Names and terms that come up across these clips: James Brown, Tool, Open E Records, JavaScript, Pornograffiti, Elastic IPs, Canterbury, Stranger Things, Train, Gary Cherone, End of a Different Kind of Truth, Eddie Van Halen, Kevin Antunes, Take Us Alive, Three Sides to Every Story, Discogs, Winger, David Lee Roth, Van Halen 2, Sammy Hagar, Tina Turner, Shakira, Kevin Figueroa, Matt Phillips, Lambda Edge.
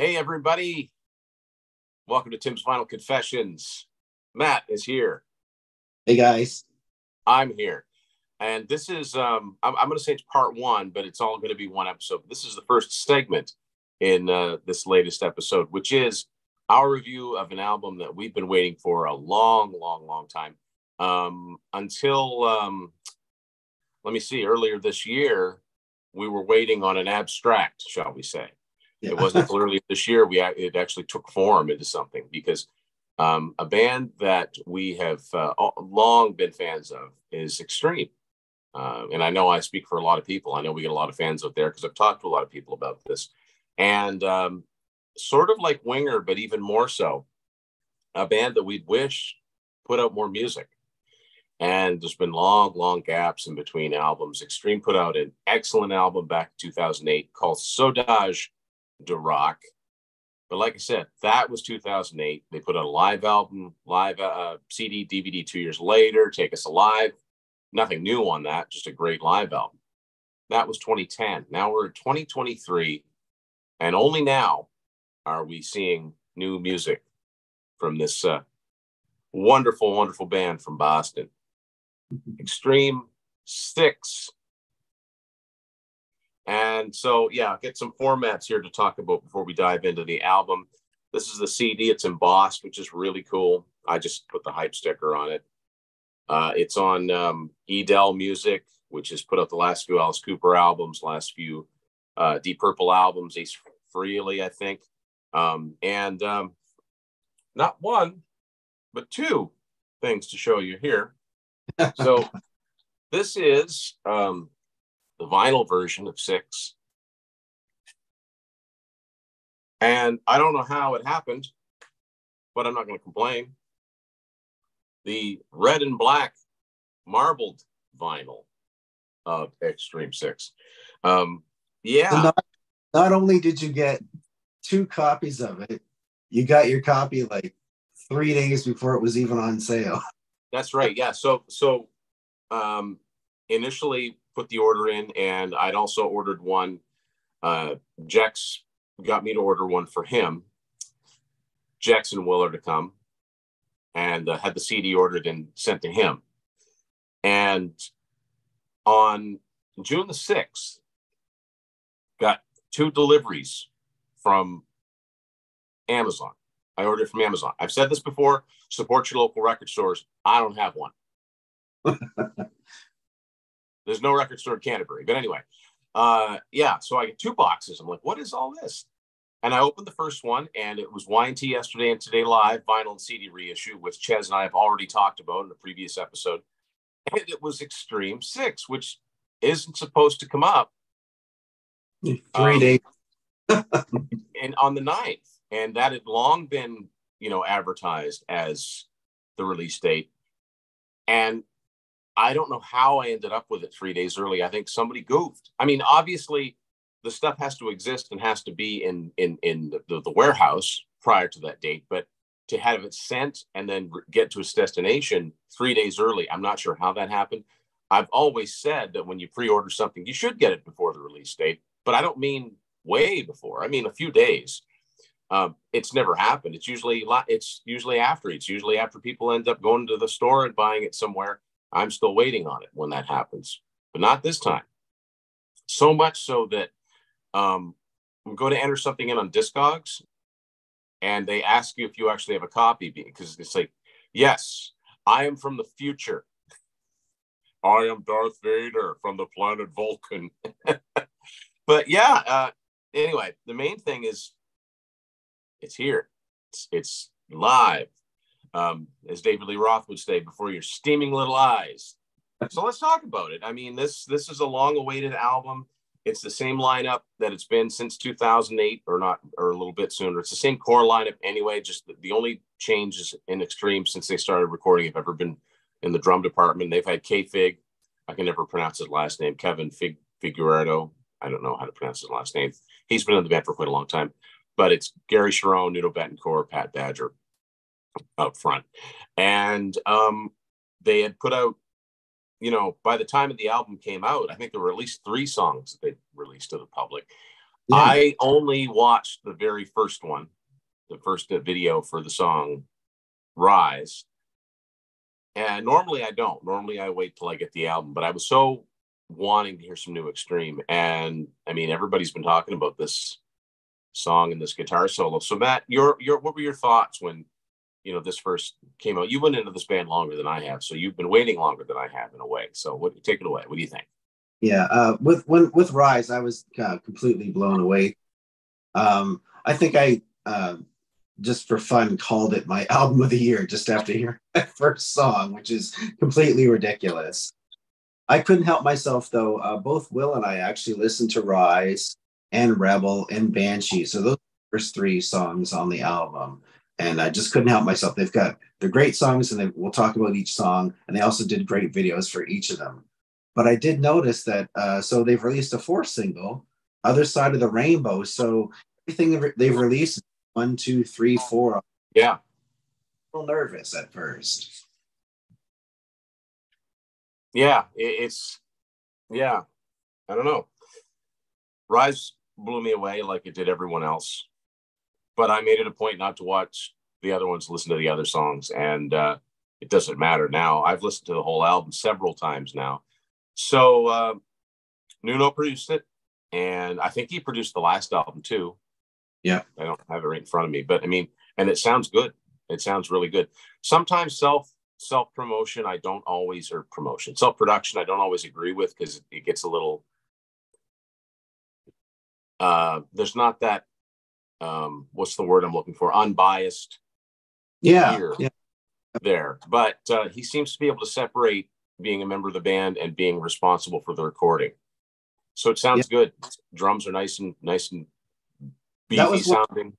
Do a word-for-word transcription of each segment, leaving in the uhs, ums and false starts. Hey, everybody. Welcome to Tim's Vinyl Confessions. Matt is here. Hey, guys. I'm here. And this is, um, I'm, I'm going to say it's part one, but it's all going to be one episode. This is the first segment in uh, this latest episode, which is our review of an album that we've been waiting for a long, long, long time. Um, until, um, let me see, earlier this year, we were waiting on an abstract, shall we say. Yeah. It wasn't until early this year we it actually took form into something, because um, a band that we have uh, long been fans of is Extreme. Uh, and I know I speak for a lot of people. I know we get a lot of fans out there because I've talked to a lot of people about this. And um, sort of like Winger, but even more so, a band that we'd wish put out more music. And there's been long, long gaps in between albums. Extreme put out an excellent album back in two thousand eight called Sodage. To rock, but like I said, that was two thousand eight. They put out a live album, live uh, C D, D V D two years later, Take Us Alive. Nothing new on that, just a great live album. That was twenty ten. Now we're in twenty twenty-three, and only now are we seeing new music from this uh, wonderful, wonderful band from Boston. Extreme, Six. And so, yeah, get some formats here to talk about before we dive into the album. This is the C D. It's embossed, which is really cool. I just put the hype sticker on it. Uh, it's on um, Edel Music, which has put out the last few Alice Cooper albums, last few uh, Deep Purple albums, Ace Freely, I think. Um, and um, not one, but two things to show you here. So this is... Um, the vinyl version of Six. And I don't know how it happened, but I'm not going to complain. The red and black marbled vinyl of Extreme Six. Um, yeah. So not, not only did you get two copies of it, you got your copy like three days before it was even on sale. That's right. Yeah. So, so um, initially, put the order in, and I'd also ordered one. Uh, Jex got me to order one for him. Jex and Will are to come, and uh, had the C D ordered and sent to him. And on June the sixth, got two deliveries from Amazon. I ordered it from Amazon. I've said this before, support your local record stores. I don't have one. There's no record store in Canterbury. But anyway, uh, yeah, so I get two boxes. I'm like, what is all this? And I opened the first one, and it was Y and T Yesterday and Today Live, vinyl and C D reissue, which Chaz and I have already talked about in a previous episode. And it was Extreme Six, which isn't supposed to come up. Three um, days. And on the ninth. And that had long been, you know, advertised as the release date. And I don't know how I ended up with it three days early. I think somebody goofed. I mean, obviously, the stuff has to exist and has to be in in in the, the warehouse prior to that date. But to have it sent and then get to its destination three days early, I'm not sure how that happened. I've always said that when you pre-order something, you should get it before the release date. But I don't mean way before. I mean a few days. Um, it's never happened. It's usually it's usually after. It's usually after people end up going to the store and buying it somewhere. I'm still waiting on it when that happens, but not this time. So much so that um, I'm going to enter something in on Discogs, and they ask you if you actually have a copy, because it's like, yes, I am from the future. I am Darth Vader from the planet Vulcan. But yeah, uh, anyway, the main thing is it's here. It's, it's live. Um, as David Lee Roth would say, before your steaming little eyes. So let's talk about it. I mean, this this is a long-awaited album. It's the same lineup that it's been since two thousand eight, or not, or a little bit sooner. It's the same core lineup anyway. Just the, the only changes in Extreme since they started recording have ever been in the drum department. They've had K-Fig. I can never pronounce his last name. Kevin Fig Figueroa. I don't know how to pronounce his last name. He's been in the band for quite a long time. But it's Gary Cherone, Nuno Bettencourt, Pat Badger up front. And um they had put out, you know, by the time the album came out, I think they released three songs that they released to the public. Yeah. I only watched the very first one, the first video for the song Rise. And normally I don't. Normally I wait till I get the album, but I was so wanting to hear some new Extreme. And I mean, everybody's been talking about this song and this guitar solo. So Matt, your your what were your thoughts when, you know, this first came out? You went into this band longer than I have, so you've been waiting longer than I have in a way. So what, take it away. What do you think? Yeah, uh, with when, with Rise, I was uh, completely blown away. Um, I think I uh, just for fun called it my album of the year just after hearing that first song, which is completely ridiculous. I couldn't help myself though. Uh, both Will and I actually listened to Rise and Rebel and Banshee, so those first three songs on the album, and I just couldn't help myself. They've got they're great songs, and they, we'll talk about each song, and they also did great videos for each of them. But I did notice that, uh, so they've released a fourth single, Other Side of the Rainbow. So everything they've released is one, two, three, four. Yeah. I'm a little nervous at first. Yeah, it's, yeah, I don't know. Rise blew me away like it did everyone else. But I made it a point not to watch the other ones, listen to the other songs. And uh, it doesn't matter now. I've listened to the whole album several times now. So uh, Nuno produced it, and I think he produced the last album too. Yeah. I don't have it right in front of me, but I mean, and it sounds good. It sounds really good. Sometimes self, self-promotion, I don't always, or promotion, self-production, I don't always agree with, because it gets a little, uh, there's not that, um, what's the word I'm looking for? Unbiased. Yeah. yeah. There. But uh, he seems to be able to separate being a member of the band and being responsible for the recording, so it sounds yeah. good. Drums are nice and nice and beefy that was sounding.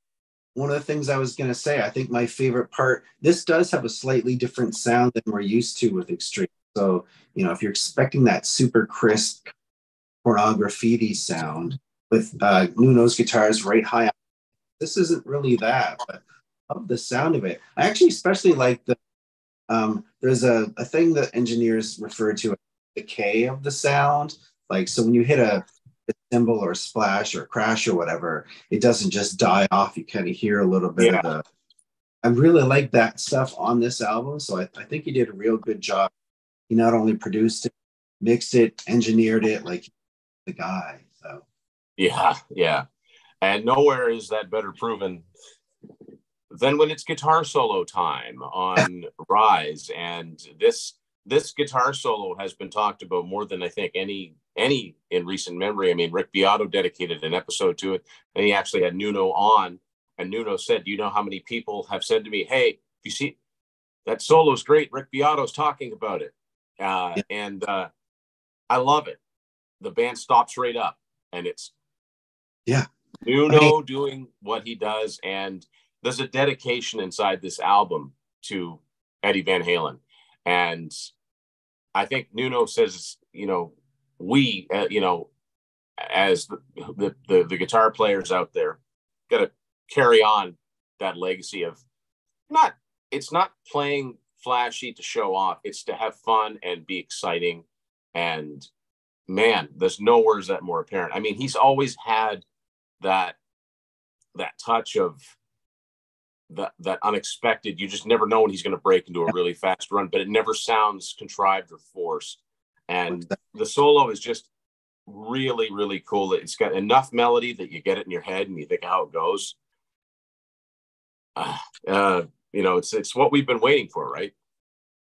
One of the things I was going to say, I think my favorite part. This does have a slightly different sound than we're used to with Extreme. So you know, if you're expecting that super crisp Pornograffiti sound with uh, Nuno's guitars right high up, this isn't really that. But I love the sound of it. I actually especially like the. Um, there's a, a thing that engineers refer to as decay of the sound. Like, so when you hit a, a cymbal or a splash or a crash or whatever, it doesn't just die off. You kind of hear a little bit yeah. of the... I really like that stuff on this album. So I, I think he did a real good job. He not only produced it, mixed it, engineered it, like the guy. So yeah, yeah. And nowhere is that better proven then when it's guitar solo time on Rise. And this this guitar solo has been talked about more than I think any any in recent memory. I mean, Rick Beato dedicated an episode to it, and he actually had Nuno on, and Nuno said, do you know how many people have said to me, hey, you see, that solo's great, Rick Beato's talking about it. Uh, yeah. And uh, I love it. The band stops right up, and it's yeah, Nuno I mean- doing what he does, and there's a dedication inside this album to Eddie Van Halen. And I think Nuno says, you know, we, uh, you know, as the the, the the guitar players out there, got to carry on that legacy of not, it's not playing flashy to show off. It's to have fun and be exciting. And man, there's nowhere is that more apparent. I mean, he's always had that, that touch of, That, that unexpected, you just never know when he's going to break into a really fast run, but it never sounds contrived or forced. And the solo is just really, really cool. It's got enough melody that you get it in your head and you think how it goes. Uh, uh, you know, it's it's what we've been waiting for, right?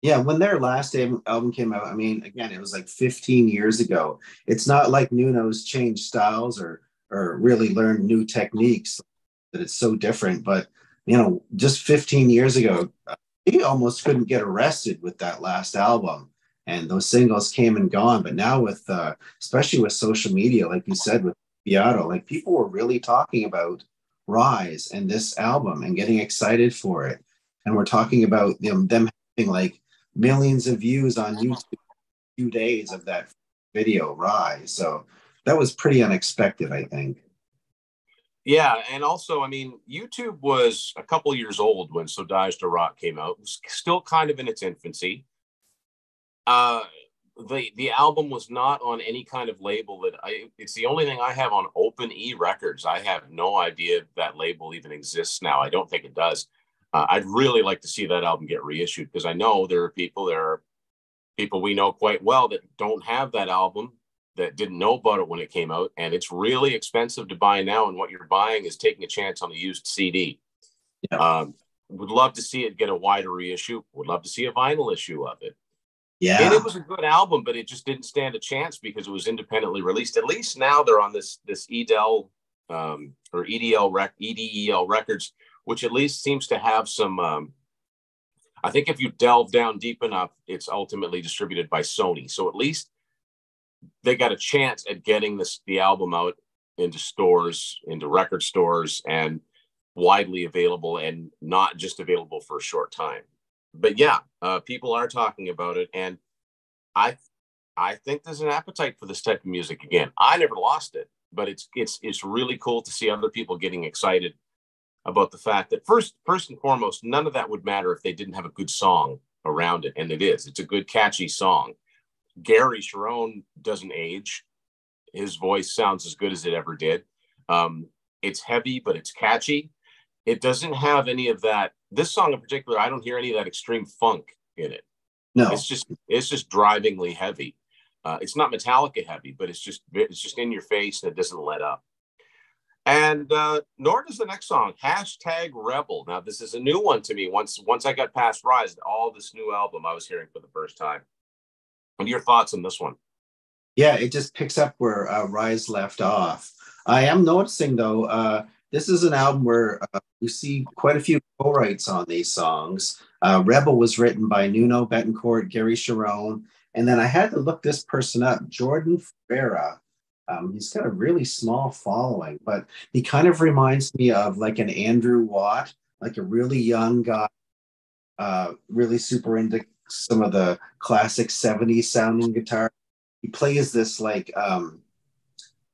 Yeah, when their last album came out, I mean, again, it was like fifteen years ago. It's not like Nuno's changed styles or or really learned new techniques, that it's so different, but you know, just fifteen years ago, he almost couldn't get arrested with that last album. And those singles came and gone. But now with, uh, especially with social media, like you said, with Beato, like people were really talking about Rise and this album and getting excited for it. And we're talking about them, them having like millions of views on YouTube in a few days of that video, Rise. So that was pretty unexpected, I think. Yeah, and also, I mean, YouTube was a couple years old when Sodage to Rock came out. It was still kind of in its infancy. Uh, the the album was not on any kind of label that I, it's the only thing I have on Open E Records. I have no idea if that label even exists now. I don't think it does. Uh, I'd really like to see that album get reissued, because I know there are people, there are people we know quite well that don't have that album, that didn't know about it when it came out. And it's really expensive to buy now. And what you're buying is taking a chance on a used C D. Yeah. Um, would love to see it get a wider reissue. Would love to see a vinyl issue of it. Yeah. And it was a good album, but it just didn't stand a chance because it was independently released. At least now they're on this this Edel um, or E D L rec E D E L Records, which at least seems to have some. Um, I think if you delve down deep enough, it's ultimately distributed by Sony. So at least they got a chance at getting this the album out into stores, into record stores, and widely available, and not just available for a short time. But yeah, uh, people are talking about it, and I, I think there's an appetite for this type of music again. I never lost it, but it's it's it's really cool to see other people getting excited about the fact that first, first and foremost, none of that would matter if they didn't have a good song around it, and it is. It's a good, catchy song. Gary Cherone doesn't age; his voice sounds as good as it ever did. Um, it's heavy, but it's catchy. It doesn't have any of that. This song in particular, I don't hear any of that extreme funk in it. No, it's just it's just drivingly heavy. Uh, it's not Metallica heavy, but it's just it's just in your face, and it doesn't let up. And uh, nor does the next song, hashtag Rebel. Now this is a new one to me. Once once I got past Rise, all this new album I was hearing for the first time. What are your thoughts on this one? Yeah, it just picks up where uh, Rise left off. I am noticing, though, uh, this is an album where uh, you see quite a few co-writes on these songs. Uh, Rebel was written by Nuno Bettencourt, Gary Cherone, and then I had to look this person up, Jordan Ferreira. Um, he's got a really small following, but he kind of reminds me of like an Andrew Watt, like a really young guy, uh, really super into some of the classic seventies sounding guitar. He plays this like um,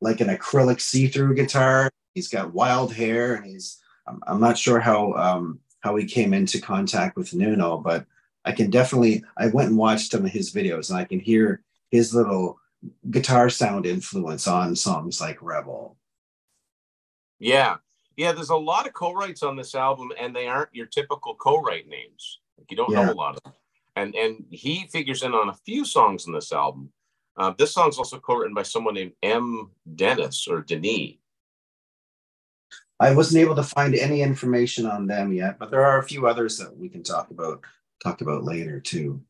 like an acrylic see-through guitar. He's got wild hair, and he's I'm, I'm not sure how um, how he came into contact with Nuno, but I can definitely I went and watched some of his videos, and I can hear his little guitar sound influence on songs like Rebel. Yeah, yeah. There's a lot of co-writes on this album, and they aren't your typical co-write names. Like, you don't yeah. know a lot of them. And and he figures in on a few songs in this album. Uh, this song's also co-written by someone named M. Dennis or Denis. I wasn't able to find any information on them yet, but there are a few others that we can talk about talk about later too.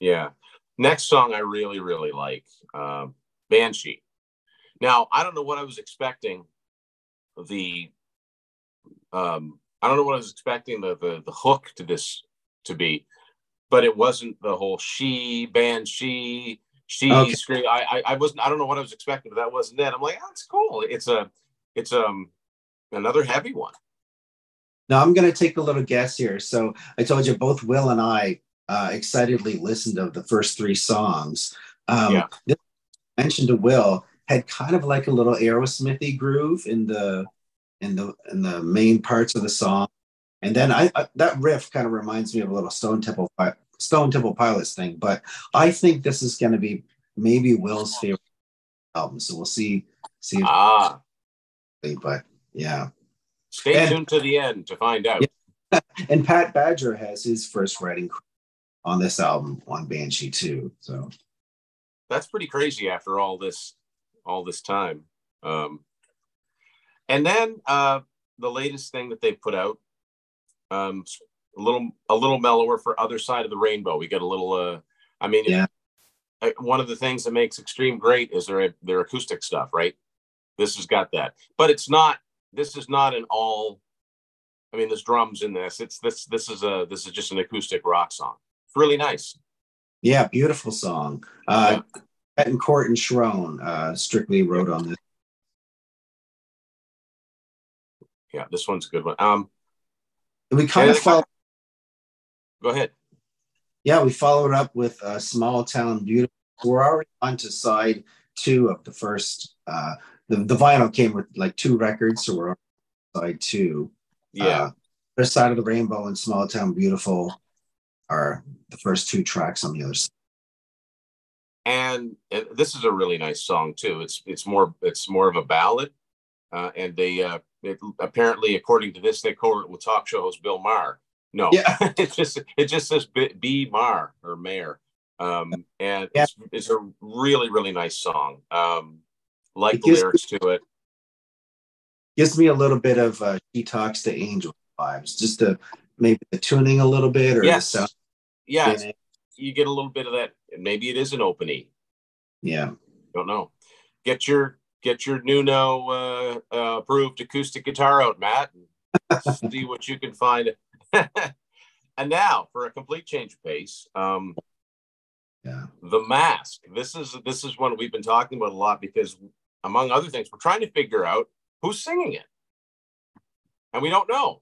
Yeah. Next song I really really like, uh, Banshee. Now I don't know what I was expecting. The um, I don't know what I was expecting the the, the hook to this to be. But it wasn't the whole she banshee, she okay. scream. I, I I wasn't. I don't know what I was expecting, but that wasn't it. I'm like, oh, that's cool. It's a, it's um, another heavy one. Now I'm gonna take a little guess here. So I told you both Will and I uh, excitedly listened to the first three songs. Um, yeah. This I mentioned to Will had kind of like a little Aerosmithy groove in the in the in the main parts of the song. And then I, I, that riff kind of reminds me of a little Stone Temple Stone Temple Pilots thing, but I think this is going to be maybe Will's favorite album. So we'll see. See. If ah. But yeah. Stay and, tuned to the end to find out. Yeah. And Pat Badger has his first writing on this album on Banshee too. So that's pretty crazy after all this, all this time. Um, and then uh, the latest thing that they put out. Um, a little, a little mellower for Other Side of the Rainbow. We get a little. Uh, I mean, yeah. it, one of the things that makes Extreme great is their their acoustic stuff, right? This has got that, but it's not. This is not an all. I mean, there's drums in this. It's this. This is a. This is just an acoustic rock song. It's really nice. Yeah, beautiful song. Uh, yeah. Bettencourt and Cherone uh, strictly wrote on this. Yeah, this one's a good one. Um. We kind of follow. Go ahead. Yeah, we followed up with uh, Small Town Beautiful. We're already on to side two of the first. Uh, the, the vinyl came with like two records, so we're on side two. Yeah. Uh, Other Side of the Rainbow and Small Town Beautiful are the first two tracks on the other side. And, and this is a really nice song too. It's it's more it's more of a ballad, uh, and they uh, it, apparently, according to this, they co-wrote with talk show host Bill Maher. No, yeah. it just it just says B, B Maher or Mayer, um, and yeah. it's it's a really really nice song. Um, like it the lyrics me, to it. Gives me a little bit of uh, She Talks to Angels vibes, just to maybe the tuning a little bit or yes, the sound. Yeah. You get a little bit of that, and maybe it is an open E. Yeah, don't know. Get your get your Nuno uh, uh, approved acoustic guitar out, Matt, and see what you can find. And now for a complete change of pace, um, yeah, The Mask. This is this is one we've been talking about a lot because, among other things, we're trying to figure out who's singing it, and we don't know.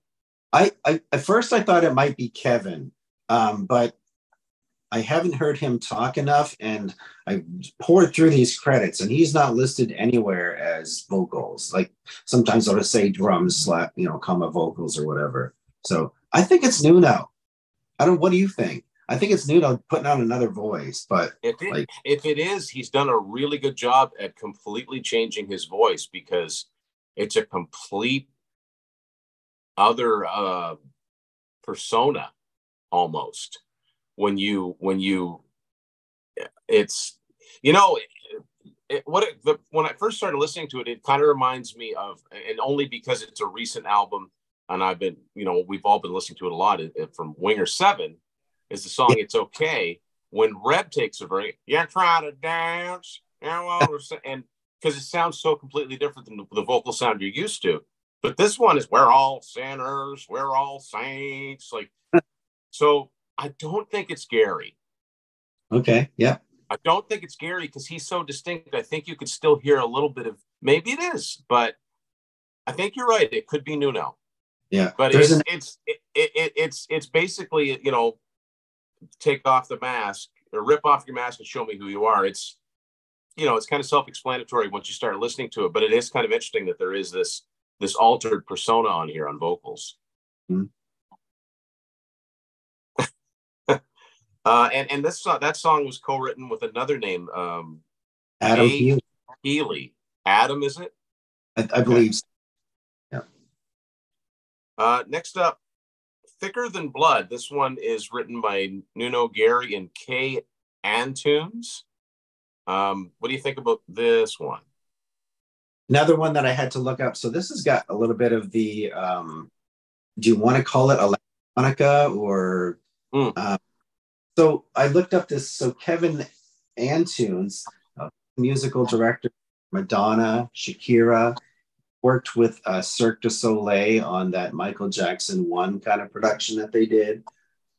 I, I at first I thought it might be Kevin, um, but. I haven't heard him talk enough, and I poured through these credits, and he's not listed anywhere as vocals. Like sometimes I'll just say drums, slap, you know, comma vocals or whatever. So I think it's Nuno. I don't. What do you think? I think it's Nuno putting on another voice. But if it, like, if it is, he's done a really good job at completely changing his voice because it's a complete other uh, persona almost. When you, when you, it's, you know, it, it, what it, the, when I first started listening to it, it kind of reminds me of, and only because it's a recent album, and I've been, you know, we've all been listening to it a lot. It, it, from Winger Seven, is the song "It's Okay." When Reb takes a break, you're trying to dance, and because it sounds so completely different than the, the vocal sound you're used to. But this one is "We're all sinners, we're all saints," like so. I don't think it's Gary. Okay, yeah. I don't think it's Gary because he's so distinct. I think you could still hear a little bit of, maybe it is, but I think you're right. It could be Nuno. Yeah. But it's, an... it's, it, it, it, it's, it's basically, you know, take off the mask or rip off your mask and show me who you are. It's, you know, it's kind of self-explanatory once you start listening to it, but it is kind of interesting that there is this, this altered persona on here on vocals. Mm-hmm. Uh, and and this uh, that song was co-written with another name, um, Adam Healy. Healy. Adam, is it? I, I believe. So. Yeah. Uh, next up, Thicker Than Blood. This one is written by Nuno, Gary, and Kay Antunes. Um, what do you think about this one? Another one that I had to look up. So this has got a little bit of the. Um, do you want to call it electronica or? Mm. Um, So I looked up this, so Kevin Antunes, uh, musical director, Madonna, Shakira, worked with uh, Cirque du Soleil on that Michael Jackson one kind of production that they did.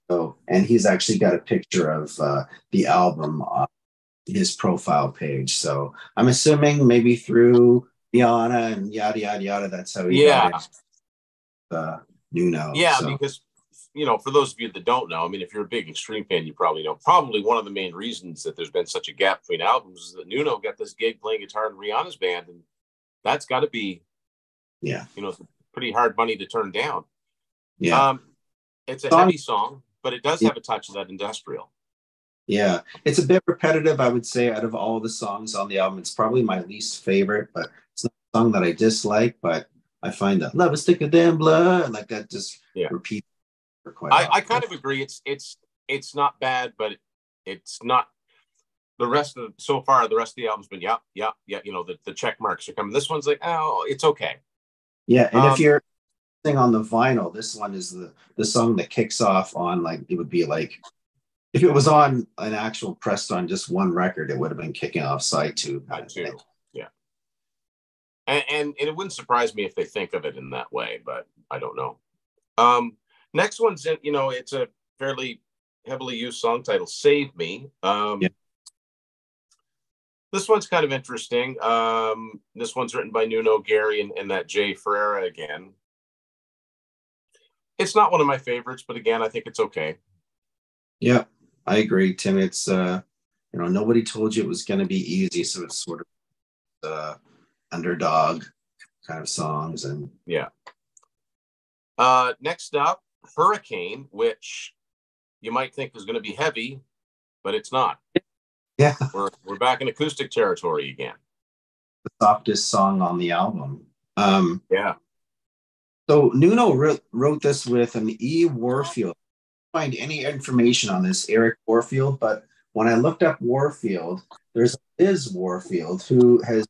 So, and he's actually got a picture of uh, the album on his profile page. So I'm assuming maybe through Rihanna and yada, yada, yada, that's how he yeah. got it. Uh, Nuno. Yeah, so. Because... You know, for those of you that don't know, I mean, if you're a big Extreme fan, you probably know. Probably one of the main reasons that there's been such a gap between albums is that Nuno got this gig playing guitar in Rihanna's band, and that's got to be, yeah, you know, pretty hard money to turn down. Yeah, um, it's a song, heavy song, but it does have a touch of that industrial. Yeah, it's a bit repetitive, I would say. Out of all the songs on the album, it's probably my least favorite, but it's not a song that I dislike. But I find that "Love Is Thicker Than Blood" like that just yeah. repeats. I, I kind of agree. It's it's it's not bad, but it, it's not the rest of so far. The rest of the album's been yeah, yeah, yeah. You know the, the check marks are coming. This one's like oh, it's okay. Yeah, and um, if you're thing on the vinyl, this one is the the song that kicks off on like it would be like if it was on an actual pressed on just one record, it would have been kicking off side two. Side two, yeah. And, and and it wouldn't surprise me if they think of it in that way, but I don't know. Um. Next one's, you know, it's a fairly heavily used song title, Save Me. Um, yeah. This one's kind of interesting. Um, this one's written by Nuno, Gary, and, and that Jay Ferreira again. It's not one of my favorites, but again, I think it's okay. Yeah, I agree, Tim. It's, uh, you know, nobody told you it was going to be easy, so it's sort of the uh, underdog kind of songs. and Yeah. Uh, next up. Hurricane, which you might think is going to be heavy, but it's not. Yeah. We're, we're back in acoustic territory again. The softest song on the album. Um, yeah. So Nuno re- wrote this with an E. Warfield. I didn't find any information on this Eric Warfield, but when I looked up Warfield, there's Liz Warfield who has,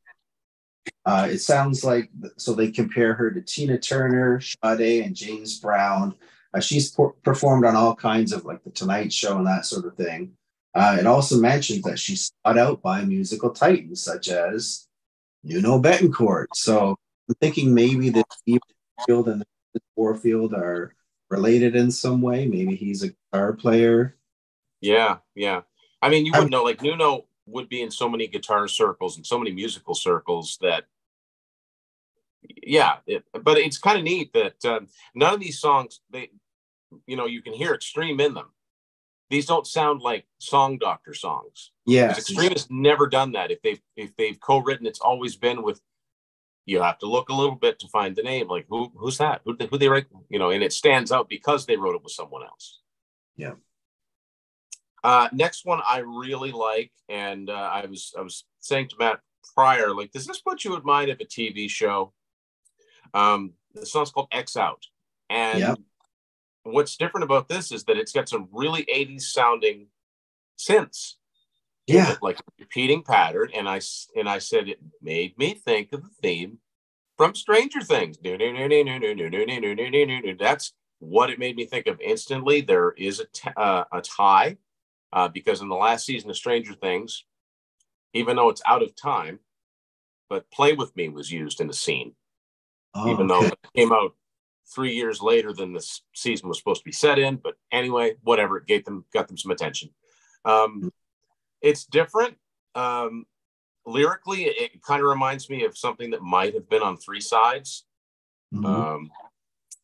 uh, it sounds like, so they compare her to Tina Turner, Sade, and James Brown. Uh, she's por- performed on all kinds of like the Tonight Show and that sort of thing. Uh, it also mentions that she's sought out by musical titans such as Nuno Bettencourt. So I'm thinking maybe the E. Warfield and the Warfield are related in some way. Maybe he's a guitar player. Yeah, yeah. I mean, you wouldn't know. Like Nuno would be in so many guitar circles and so many musical circles that, yeah. It, but it's kind of neat that um, none of these songs, they, you know, you can hear Extreme in them. These don't sound like Song Doctor songs. Yeah, Extreme has never done that. If they've if they've co-written, it's always been with. You have to look a little bit to find the name. Like who who's that? Who who they write? You know, and it stands out because they wrote it with someone else. Yeah. Uh, next one I really like, and uh, I was I was saying to Matt prior, like, does this put you in mind of a T V show? Um, the song's called X Out, and yeah. What's different about this is that it's got some really eighties sounding synths. Yeah, it, like a repeating pattern, and I and I said it made me think of the theme from Stranger Things. That's what it made me think of instantly. There is a t- uh, a tie uh, because in the last season of Stranger Things, even though it's out of time, but "Play With Me" was used in the scene, oh, even though okay. it came out three years later than the season was supposed to be set in. But anyway, whatever, it gave them got them some attention. Um, It's different. Um, lyrically, it, it kind of reminds me of something that might have been on Three Sides. Mm-hmm. Um,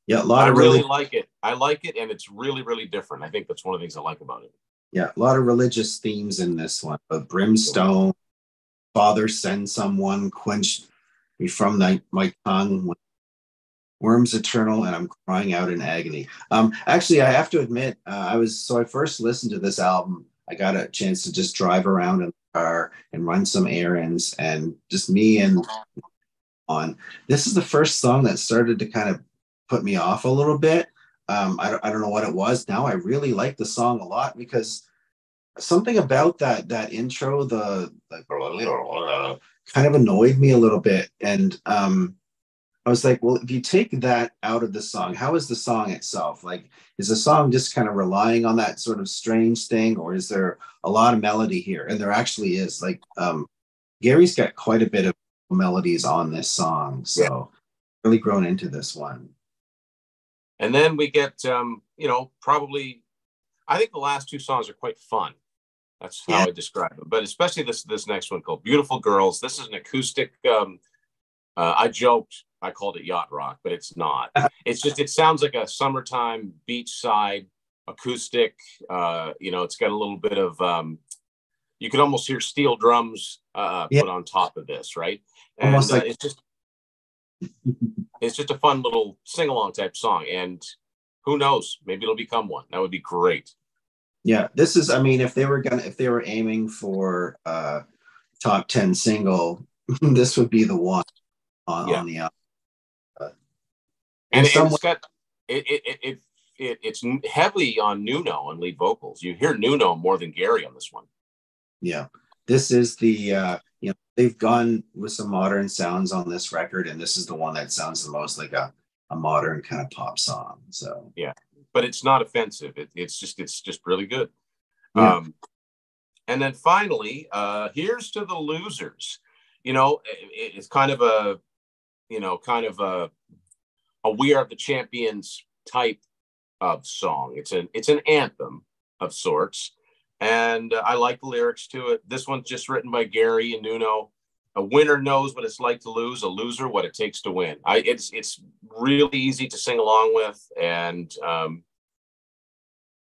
yeah, a lot I of really, really like it. I like it, and it's really, really different. I think that's one of the things I like about it. Yeah, a lot of religious themes in this one. But brimstone, Father, send someone, quench me from thy, my tongue, worms eternal, and I'm crying out in agony. Um, actually, I have to admit, uh, I was so I first listened to this album. I got a chance to just drive around in the car and run some errands and just me and on. This is the first song that started to kind of put me off a little bit. Um, I, I don't know what it was. Now I really like the song a lot because something about that that intro, the, the kind of annoyed me a little bit. And um, I was like, well, if you take that out of the song, how is the song itself? Like, is the song just kind of relying on that sort of strange thing, or is there a lot of melody here? And there actually is. Like, um, Gary's got quite a bit of melodies on this song, so really grown into this one. And then we get, um, you know, probably, I think the last two songs are quite fun. That's how yeah. I describe them. But especially this this next one called Beautiful Girls. This is an acoustic, um, uh, I joked. I called it yacht rock, but it's not. It's just, it sounds like a summertime beachside acoustic. Uh, you know, it's got a little bit of, um, you can almost hear steel drums uh, yeah. put on top of this, right? And almost like- uh, it's just, it's just a fun little sing-along type song. And who knows, maybe it'll become one. That would be great. Yeah, this is, I mean, if they were gonna, if they were aiming for uh, top ten single, this would be the one on, yeah. on the album. And, and it's got it it, it it it's heavily on Nuno on lead vocals. You hear Nuno more than Gary on this one. Yeah, this is the uh, you know they've gone with some modern sounds on this record, and this is the one that sounds the most like a, a modern kind of pop song. So yeah, but it's not offensive. It, it's just it's just really good. Yeah. Um, and then finally, uh, here's to the losers. You know, it, it's kind of a you know kind of a a We Are the Champions type of song. It's an it's an anthem of sorts, and uh, I like the lyrics to it. This one's just written by Gary and Nuno. A winner knows what it's like to lose. A loser, what it takes to win. I, it's it's really easy to sing along with, and um,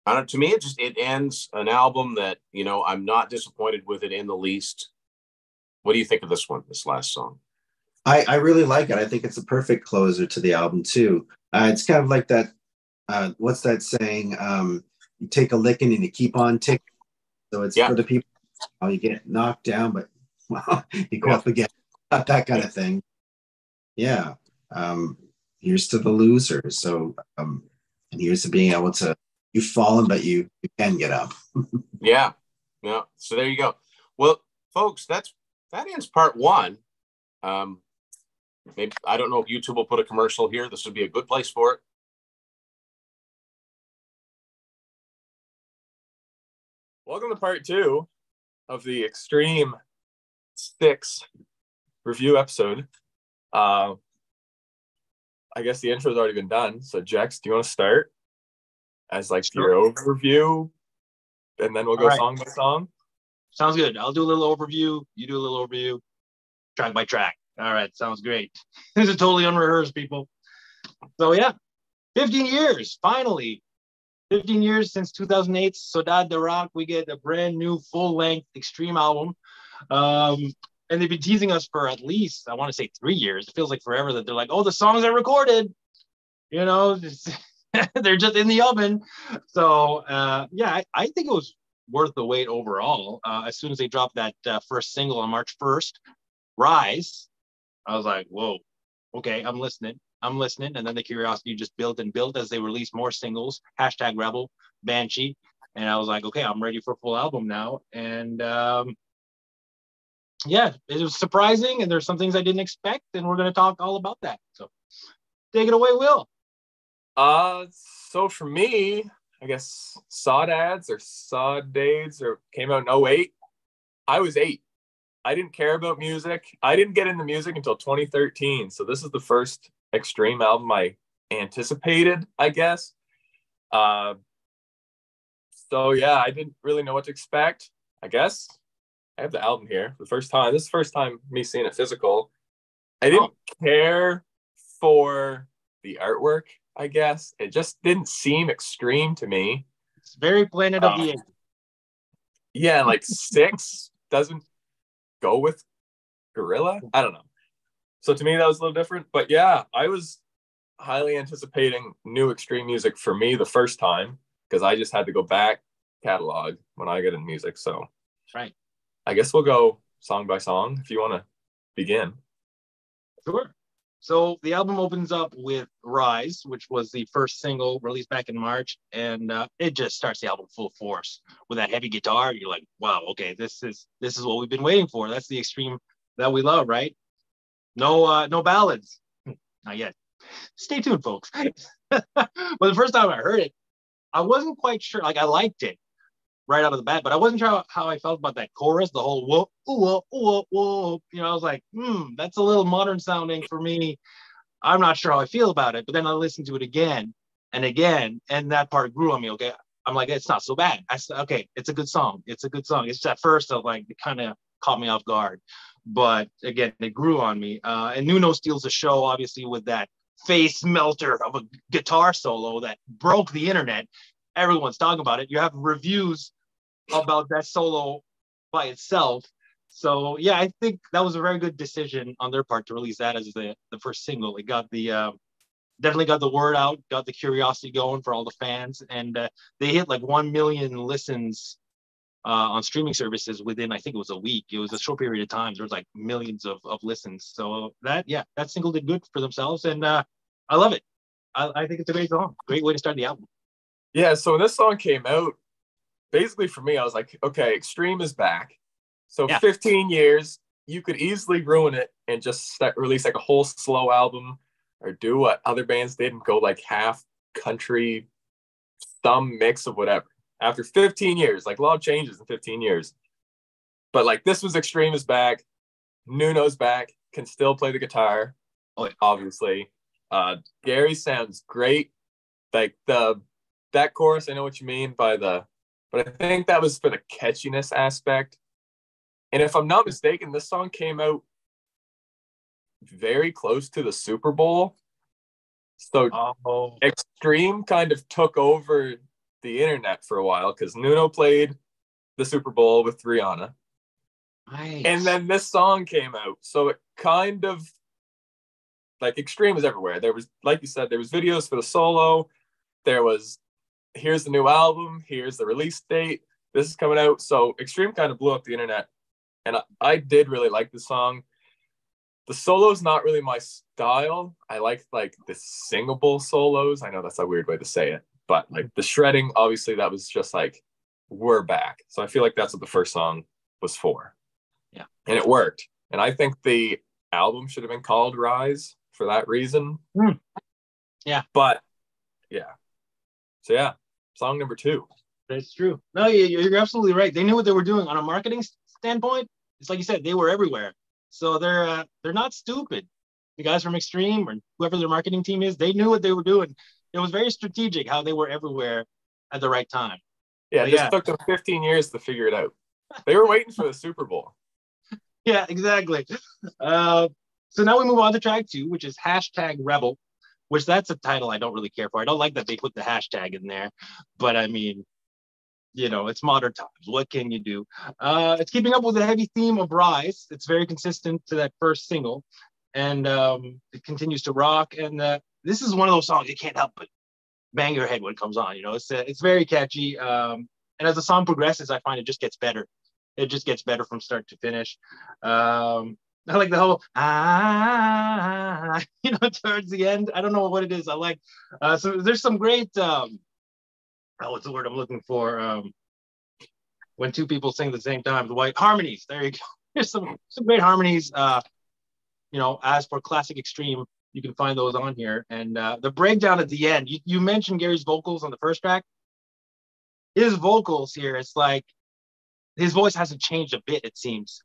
I don't. To me, it just it ends an album that you know I'm not disappointed with it in the least. What do you think of this one? This last song. I, I really like it. I think it's a perfect closer to the album too. Uh, it's kind of like that. Uh, what's that saying? Um, you take a licking and you keep on ticking. So it's yeah. for the people How you get knocked down, but well, you go yeah. up again. Not that kind of thing. Yeah. Um, here's to the losers. So, um, and here's to being able to, you've fallen, but you, you can get up. yeah. Yeah. So there you go. Well, folks, that's, that ends part one. Um, maybe, I don't know if YouTube will put a commercial here. This would be a good place for it. Welcome to part two of the Extreme Six review episode. Uh, I guess the intro's already been done. So, Jex, do you want to start as like sure. your overview, and then we'll go right. song by song? Sounds good. I'll do a little overview. You do a little overview, track by track. All right, sounds great. This is totally unrehearsed, people. So yeah, fifteen years, finally. fifteen years since two thousand eight, Sodade the Rock, we get a brand new full-length Extreme album. Um, and they've been teasing us for at least, I want to say three years. It feels like forever that they're like, oh, the songs are recorded. You know, they're just in the oven. So, uh, yeah, I, I think it was worth the wait overall. Uh, as soon as they dropped that uh, first single on March first, Rise, I was like, whoa, okay, I'm listening. I'm listening. And then the curiosity just built and built as they released more singles, hashtag Rebel, Banshee. And I was like, okay, I'm ready for a full album now. And um, yeah, it was surprising. And there's some things I didn't expect. And we're going to talk all about that. So take it away, Will. Uh, so for me, I guess Sodades or Sodades or came out in oh eight. I was eight. I didn't care about music. I didn't get into music until twenty thirteen. So this is the first Extreme album I anticipated, I guess. Uh, so yeah, I didn't really know what to expect, I guess. I have the album here for the first time. This is the first time me seeing it physical. I didn't oh. care for the artwork, I guess. It just didn't seem extreme to me. It's very Planet um, of the Apes. Yeah, like Six doesn't go with Gorilla. I don't know. So to me, that was a little different. But yeah, I was highly anticipating new Extreme music for me the first time, because I just had to go back catalog when I get in music. So right. I guess we'll go song by song if you want to begin. Sure. So the album opens up with Rise, which was the first single released back in March. And uh, it just starts the album full force with that heavy guitar. You're like, wow, okay, this is this is what we've been waiting for. That's the Extreme that we love, right? No, uh, no ballads. Not yet. Stay tuned, folks. But the first time I heard it, I wasn't quite sure. Like, I liked it right out of the bat, but I wasn't sure how, how I felt about that chorus, the whole whoop, whoop, whoop, whoop. You know, I was like, hmm, that's a little modern sounding for me. I'm not sure how I feel about it. But then I listened to it again and again, and that part grew on me. Okay, I'm like, it's not so bad. I said, okay, it's a good song. It's a good song. It's at first, I was like, it kind of caught me off guard. But again, they grew on me. Uh, and Nuno steals the show, obviously, with that face melter of a guitar solo that broke the internet. Everyone's talking about it. You have reviews about that solo by itself. So yeah, I think that was a very good decision on their part to release that as the, the first single. It got the uh, definitely got the word out, got the curiosity going for all the fans. And uh, they hit like one million listens Uh, on streaming services within, I think it was a week. It was a short period of time. There was like millions of, of listens. So that, yeah, that single did good for themselves. And uh, I love it. I, I think it's a great song. Great way to start the album. Yeah, so when this song came out, basically for me, I was like, okay, Extreme is back. So yeah. fifteen years, you could easily ruin it and just start, release like a whole slow album or do what other bands did and go like half country, some mix of whatever. After fifteen years, like a lot of changes in fifteen years. But like this was Extreme is back. Nuno's back. Can still play the guitar, obviously. Uh, Gary sounds great. Like the that chorus, I know what you mean by the, but I think that was for the catchiness aspect. And if I'm not mistaken, this song came out very close to the Super Bowl. So oh. Extreme kind of took over the internet for a while because Nuno played the Super Bowl with Rihanna. Nice. And then this song came out. So it kind of like Extreme was everywhere. There was, like you said, there was videos for the solo. There was, here's the new album. Here's the release date. this is coming out. So Extreme kind of blew up the internet, and I, I did really like the song. The solo's not really my style. I like like the singable solos. I know that's a weird way to say it, but like the shredding, obviously that was just like, we're back. So I feel like that's what the first song was for. Yeah. And it worked. And I think the album should have been called Rise for that reason. Mm. Yeah. But yeah. So yeah, song number two. That's true. No, you're absolutely right. They knew what they were doing on a marketing standpoint. It's like you said, they were everywhere. So they're uh, they're not stupid. The guys from Extreme or whoever their marketing team is, they knew what they were doing. It was very strategic how they were everywhere at the right time. Yeah, but it just yeah. took them fifteen years to figure it out. They were waiting for the Super Bowl. Yeah, exactly. Uh, so now we move on to track two, which is Hashtag Rebel, which that's a title I don't really care for. I don't like that they put the hashtag in there, but I mean, you know, it's modern times. What can you do? Uh, it's keeping up with the heavy theme of Rise. It's very consistent to that first single, and um, it continues to rock. And uh, this is one of those songs you can't help but bang your head when it comes on. You know, it's uh, it's very catchy. Um, and as the song progresses, I find it just gets better. It just gets better from start to finish. Um, I like the whole ah, you know, towards the end. I don't know what it is. I like uh, so. There's some great. Um, Oh, what's the word I'm looking for? Um, when two people sing at the same time, the white harmonies. There you go. There's some, some great harmonies. Uh, you know, as for classic Extreme, you can find those on here. And uh, the breakdown at the end, you, you mentioned Gary's vocals on the first track. His vocals here, it's like his voice hasn't changed a bit, it seems.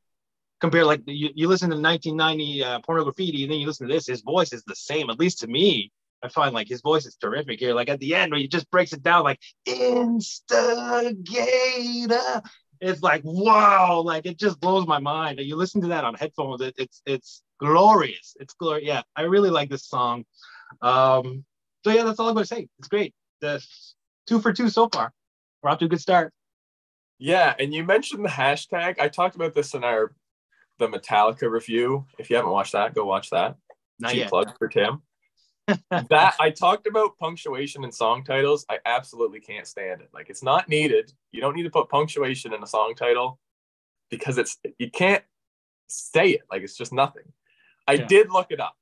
Compared, like, you, you listen to nineteen ninety uh, Pornograffiti, and then you listen to this, his voice is the same, at least to me. I find like his voice is terrific here. Like at the end where he just breaks it down, like Instigator. It's like, wow, like it just blows my mind. You listen to that on headphones. It, it's it's glorious. It's glorious. Yeah, I really like this song. Um, so yeah, that's all I'm gonna say. It's great. The two for two so far. We're off to a good start. Yeah, and you mentioned the hashtag. I talked about this in our the Metallica review. If you haven't watched that, go watch that. Cheap plug for Tim. That I talked about punctuation in song titles. I absolutely can't stand it. Like, it's not needed. You don't need to put punctuation in a song title because it's you can't say it. Like, it's just nothing. I yeah. did look it up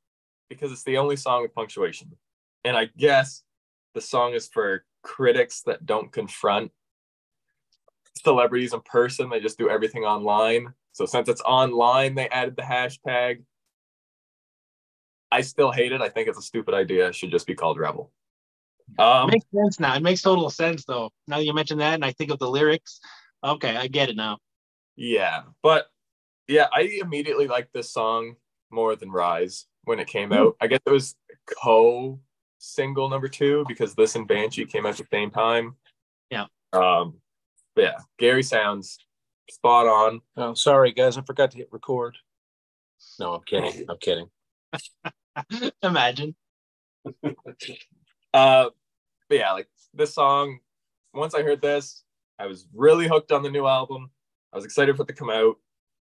because it's the only song with punctuation, and I guess the song is for critics that don't confront celebrities in person. They just do everything online. So since it's online, they added the hashtag. I still hate it. I think it's a stupid idea. It should just be called Rebel. Um, it makes sense now. It makes total sense, though. Now that you mention that, and I think of the lyrics. Okay, I get it now. Yeah, but yeah, I immediately liked this song more than Rise when it came out. I guess it was co-single number two because this and Banshee came out at the same time. Yeah. Um. Yeah, Gary sounds spot on. Oh, sorry, guys. I forgot to hit record. No, I'm kidding. I'm kidding. Imagine. uh but yeah, like this song, once I heard this, I was really hooked on the new album. I was excited for it to come out.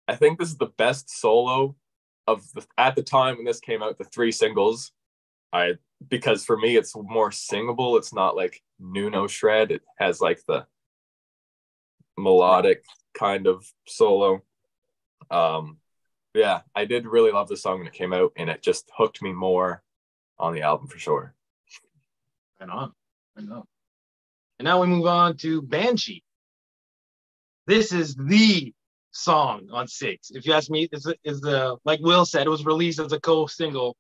I think this is the best solo of the at the time when this came out, the three singles. I because for me it's more singable. It's not like Nuno shred. It has like the melodic kind of solo. Um Yeah, I did really love the song when it came out, and it just hooked me more on the album for sure. Right on. Right on. And now we move on to Banshee. This is the song on Six. If you ask me, is is the like Will said, it was released as a co-single,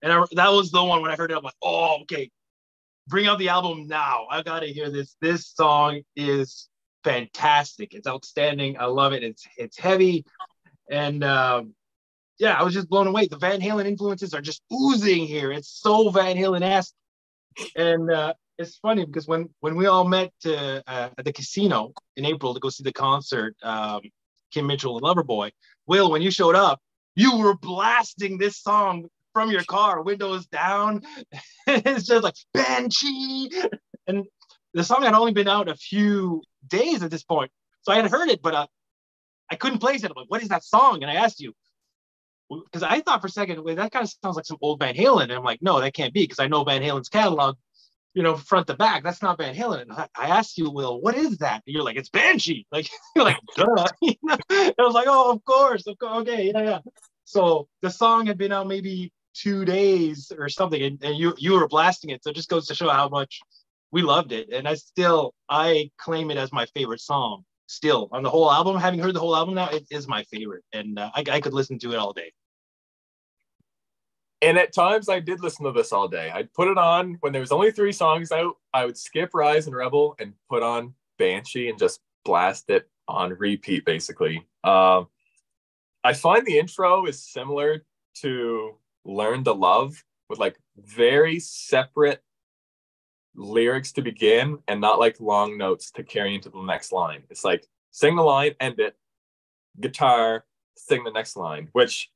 and I, that was the one when I heard it. I'm like, oh, okay, bring out the album now. I gotta hear this. This song is fantastic. It's outstanding. I love it. It's it's heavy. And uh, yeah, I was just blown away. The Van Halen influences are just oozing here. It's so Van Halen-esque. And uh, it's funny because when, when we all met to, uh, at the casino in April to go see the concert, um, Kim Mitchell and Loverboy, Will, when you showed up, you were blasting this song from your car, windows down. It's just like, Banshee. And the song had only been out a few days at this point. So I had heard it, but uh, I couldn't place it. I'm like, what is that song? And I asked you, because I thought for a second, wait, that kind of sounds like some old Van Halen. And I'm like, no, that can't be, because I know Van Halen's catalog. you know, front to back. That's not Van Halen. And I, I asked you, Will, what is that? And you're like, it's Banshee. Like, you're like, duh. You know? And I was like, oh, of course. Of course. Okay. Yeah, yeah. So the song had been out maybe two days or something, and, and you you were blasting it. So it just goes to show how much we loved it. And I still, I claim it as my favorite song still on the whole album. Having heard the whole album now, it is my favorite. And uh, I, I could listen to it all day. And at times I did listen to this all day. I'd put it on when there was only three songs out. I would skip Rise and Rebel and put on Banshee and just blast it on repeat, basically. Uh, I find the intro is similar to Learn to Love, with like very separate lyrics to begin and not like long notes to carry into the next line. It's like sing the line, end it, guitar, sing the next line, which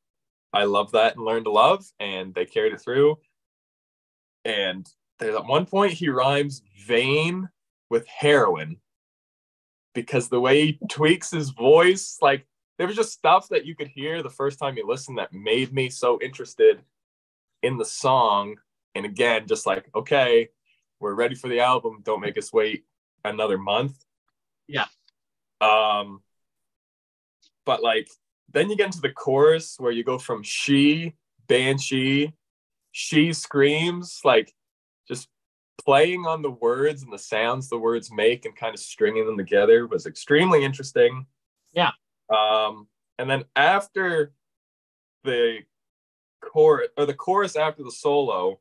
I love that and Learn to Love, and they carried it through. And there's at one point he rhymes vein with heroin because the way he tweaks his voice, like there was just stuff that you could hear the first time you listened that made me so interested in the song. And again, just like, okay, we're ready for the album. Don't make us wait another month. Yeah. Um, but like, then you get into the chorus where you go from she, Banshee, she screams, like just playing on the words and the sounds the words make and kind of stringing them together was extremely interesting. Yeah. Um, and then after the chorus, or the chorus after the solo,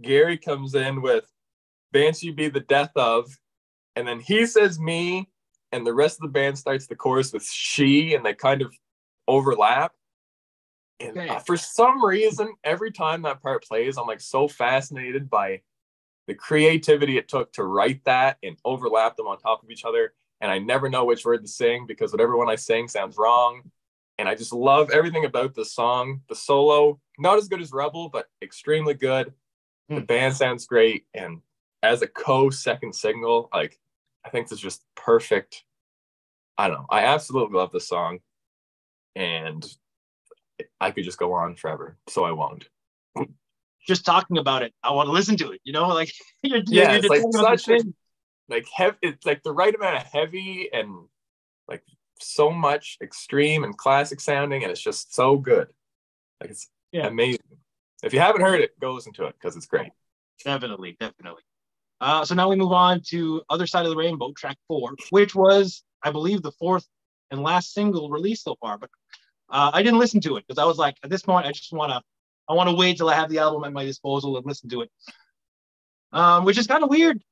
Gary comes in with Banshee be the death of, and then he says me, and the rest of the band starts the chorus with she, and they kind of overlap. And okay. uh, for some reason, every time that part plays, I'm like so fascinated by the creativity it took to write that and overlap them on top of each other. And I never know which word to sing because whatever one I sing sounds wrong. And I just love everything about this song. The solo, not as good as Rebel, but extremely good. Mm. The band sounds great. And as a co-second single, like, I think this is just perfect. I don't know. I absolutely love this song. And I could just go on forever, so I won't. Just talking about it, I want to listen to it, you know? Like, you're, yeah, you're it's like such a, like heavy, it's like the right amount of heavy and like so much extreme and classic sounding, and it's just so good. Like, it's yeah. amazing. If you haven't heard it, go listen to it because it's great. Definitely, definitely. Uh, so now we move on to Other Side of the Rainbow, track four, which was, I believe, the fourth and last single released so far. But uh, I didn't listen to it because I was like, at this point, I just want to, I want to wait till I have the album at my disposal and listen to it, um, which is kind of weird.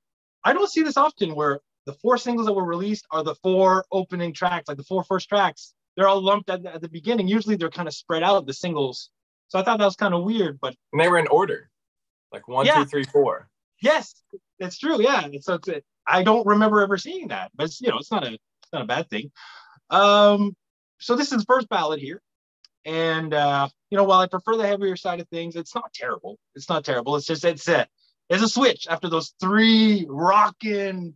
I don't see this often where the four singles that were released are the four opening tracks, like the four first tracks. They're all lumped at the, at the beginning. Usually they're kind of spread out, the singles. So I thought that was kind of weird. But and they were in order, like one, yeah. two, three, four. Yes, that's true. Yeah, so it's, it, I don't remember ever seeing that, but it's, you know, it's not a it's not a bad thing. Um, so this is the first ballad here, and uh, you know, while I prefer the heavier side of things, it's not terrible. It's not terrible. It's just it's a it's a switch after those three rocking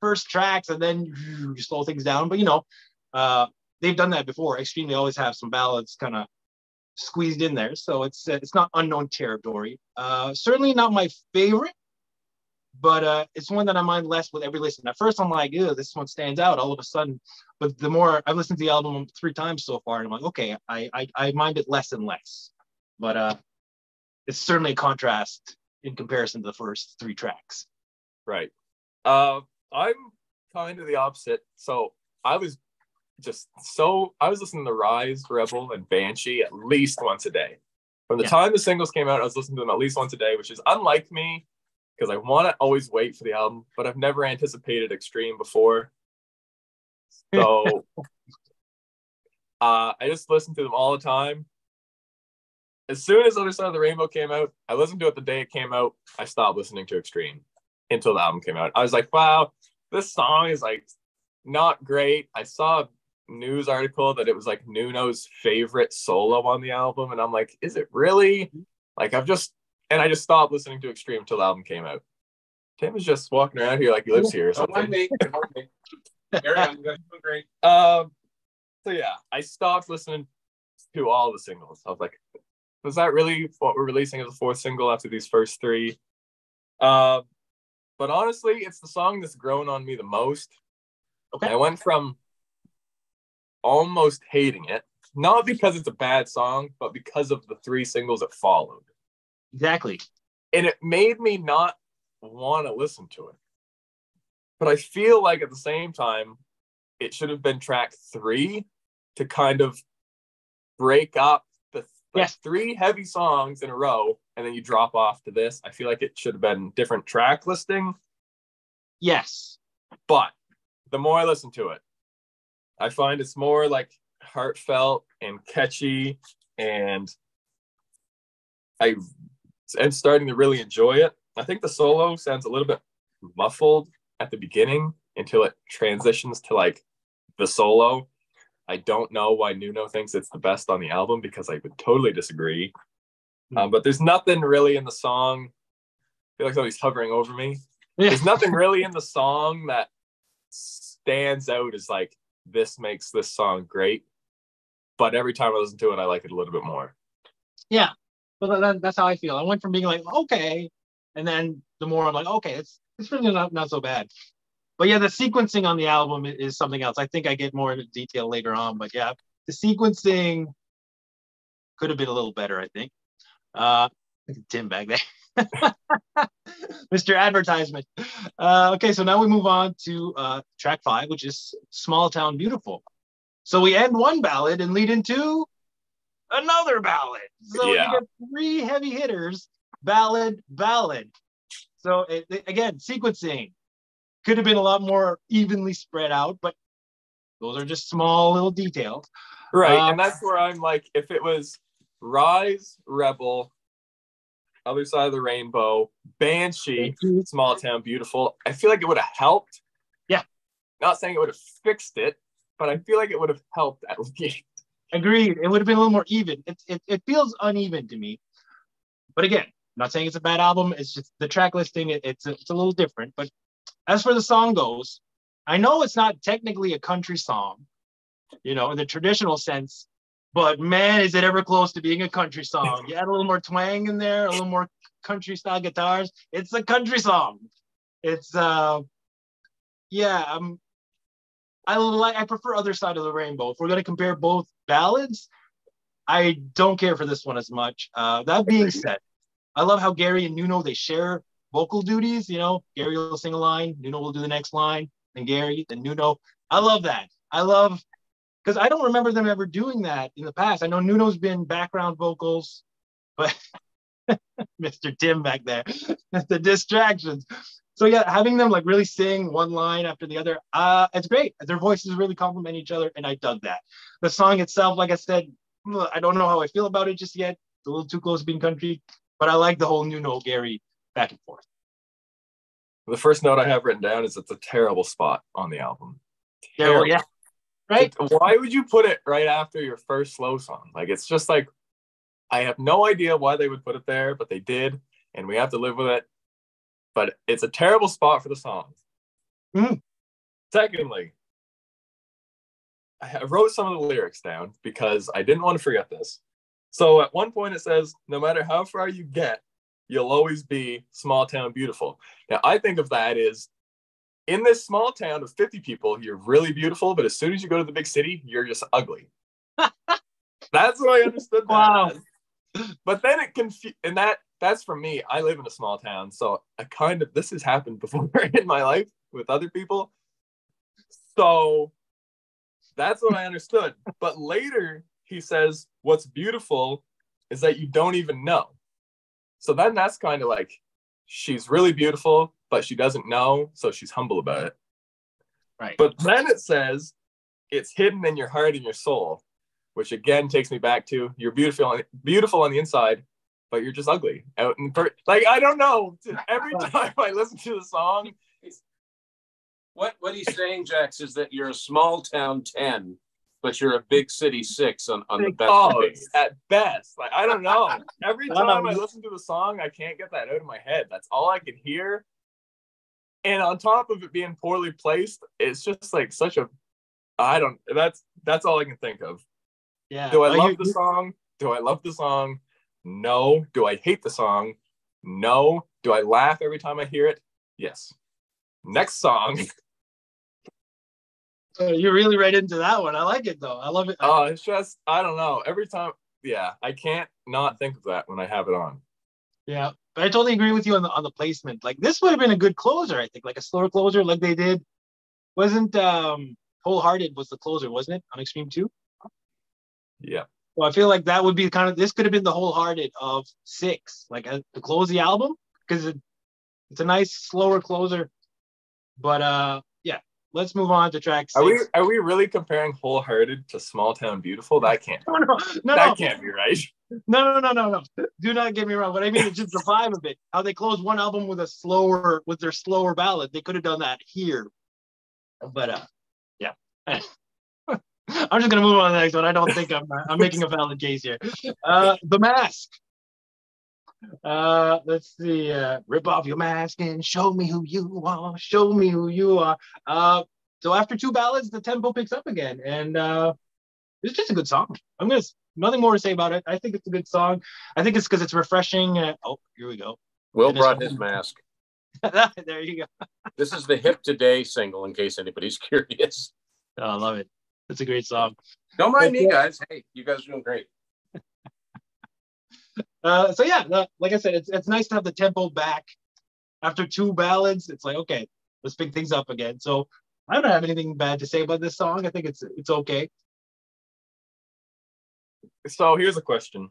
first tracks, and then you slow things down. But you know, uh, they've done that before. Extreme, they always have some ballads kind of squeezed in there, so it's uh, it's not unknown territory. Uh, certainly not my favorite, but uh, it's one that I mind less with every listen. At first, I'm like, ew, this one stands out all of a sudden. But the more I've listened to the album three times so far, and I'm like, okay, I I, I mind it less and less. But uh, it's certainly a contrast in comparison to the first three tracks. Right. Uh, I'm kind of the opposite. So I was just so, I was listening to Rise, Rebel, and Banshee at least once a day. From the yeah. time the singles came out, I was listening to them at least once a day, which is unlike me, because I want to always wait for the album, but I've never anticipated Extreme before. So uh, I just listened to them all the time. As soon as Other Side of the Rainbow came out, I listened to it the day it came out. I stopped listening to Extreme until the album came out. I was like, wow, this song is like not great. I saw a news article that it was like Nuno's favorite solo on the album. And I'm like, is it really? Like, I've just, And I just stopped listening to Extreme until the album came out. Tim is just walking around here like he lives here or something. Don't mind me. Don't mind me. Carry on. You're doing great. Um, so yeah, I stopped listening to all the singles. I was like, was that really what we're releasing as a fourth single after these first three? Uh, but honestly, it's the song that's grown on me the most. Okay. I went from almost hating it, not because it's a bad song, but because of the three singles that followed. Exactly. And it made me not want to listen to it. But I feel like at the same time, it should have been track three to kind of break up the th- yes. three heavy songs in a row, and then you drop off to this. I feel like it should have been different track listing. Yes. But the more I listen to it, I find it's more like heartfelt and catchy, and I am starting to really enjoy it. I think the solo sounds a little bit muffled at the beginning until it transitions to like the solo. I don't know why Nuno thinks it's the best on the album, because I would totally disagree. Mm-hmm. Um, but there's nothing really in the song. I feel like somebody's hovering over me. Yeah. There's nothing really in the song that stands out as like, this makes this song great. But every time I listen to it, I like it a little bit more. Yeah, well, that, that's how I feel. I went from being like, okay, and then the more I'm like, okay, it's it's really not, not so bad. But yeah, the sequencing on the album is something else. I think I get more into detail later on, but yeah, the sequencing could have been a little better, I think. Uh, Tim back there. Mister Advertisement. Uh, okay, so now we move on to uh, track five, which is Small Town Beautiful. So we end one ballad and lead into another ballad. So yeah. You get three heavy hitters, ballad, ballad. So it, it, again, sequencing. Could have been a lot more evenly spread out, but those are just small little details. Right, uh, and that's where I'm like, if it was Rise, Rebel, Other Side of the Rainbow, Banshee, Small Town Beautiful, I feel like it would have helped. Yeah. Not saying it would have fixed it, but I feel like it would have helped at least. Agreed. It would have been a little more even. It, it, it feels uneven to me. But again, I'm not saying it's a bad album. It's just the track listing, it, it's, a, it's a little different, but as for the song goes, I know it's not technically a country song, you know, in the traditional sense, but man, is it ever close to being a country song. You add a little more twang in there, a little more country style guitars. It's a country song. It's, uh, yeah, um, I like, I prefer Other Side of the Rainbow. If we're going to compare both ballads, I don't care for this one as much. Uh, that being said, I love how Gary and Nuno, they share vocal duties, you know, Gary will sing a line, Nuno will do the next line, then Gary, then Nuno. I love that. I love, because I don't remember them ever doing that in the past. I know Nuno's been background vocals, but Mister Tim back there, the distractions. So yeah, having them like really sing one line after the other, uh, it's great. Their voices really complement each other, and I dug that. The song itself, like I said, I don't know how I feel about it just yet. It's a little too close to being country, but I like the whole Nuno, Gary back and forth. The first note I have written down is it's a terrible spot on the album. Terrible, yeah. Right? Why would you put it right after your first slow song? Like, it's just like, I have no idea why they would put it there, but they did, and we have to live with it. But it's a terrible spot for the song. Mm-hmm. Secondly, I wrote some of the lyrics down because I didn't want to forget this. So at one point it says, no matter how far you get, you'll always be small town beautiful. Now, I think of that as, in this small town of fifty people, you're really beautiful, but as soon as you go to the big city, you're just ugly. That's what I understood that wow. as. But then it confused, and that that's for me. I live in a small town, so I kind of, this has happened before in my life with other people. So that's what I understood. But later, he says, what's beautiful is that you don't even know. So then that's kind of like, she's really beautiful, but she doesn't know, so she's humble about it. Right. But then it says, it's hidden in your heart and your soul, which again takes me back to, you're beautiful, beautiful on the inside, but you're just ugly. Out in per- like, I don't know. Every time I listen to the song. What, what he's saying, Jax, is that you're a small town ten, but you're a big city six on, on the best. Oh, at best. Like, I don't know. Every time I listen to the song, I can't get that out of my head. That's all I can hear. And on top of it being poorly placed, it's just like such a, I don't, that's, that's all I can think of. Yeah. Do I love you, the song? Do I love the song? No. Do I hate the song? No. Do I laugh every time I hear it? Yes. Next song. So you're really right into that one. I like it, though. I love it. Oh, it's just, I don't know. Every time, yeah, I can't not think of that when I have it on. Yeah, but I totally agree with you on the on the placement. Like, this would have been a good closer, I think. Like a slower closer, like they did. Wasn't um, Wholehearted was the closer, wasn't it, on Extreme two? Yeah. So I feel like that would be kind of, this could have been the Wholehearted of Six, like a, to close the album, because it, it's a nice slower closer. But uh, yeah, let's move on to track six. Are we are we really comparing Wholehearted to Small Town Beautiful? That can't. no, no, no, that no. can't be right. No, no, no, no, no. Do not get me wrong. What I mean is just the vibe of it. How they closed one album with a slower, with their slower ballad. They could have done that here. But uh, yeah. I'm just gonna move on to the next one. I don't think I'm I'm making a valid case here. Uh, the Mask. Uh, let's see. Uh, rip off your mask and show me who you are. Show me who you are. Uh, so after two ballads, the tempo picks up again, and uh, it's just a good song. I'm gonna nothing more to say about it. I think it's a good song. I think it's because it's refreshing. Uh, oh, here we go. Will brought his mask. There you go. This is the Hip Today single, in case anybody's curious. Oh, I love it. It's a great song. Don't mind but, me, guys. Hey, you guys are doing great. uh, so yeah, the, like I said, it's it's nice to have the tempo back after two ballads. It's like, okay, let's pick things up again. So I don't have anything bad to say about this song. I think it's it's okay. So here's a question.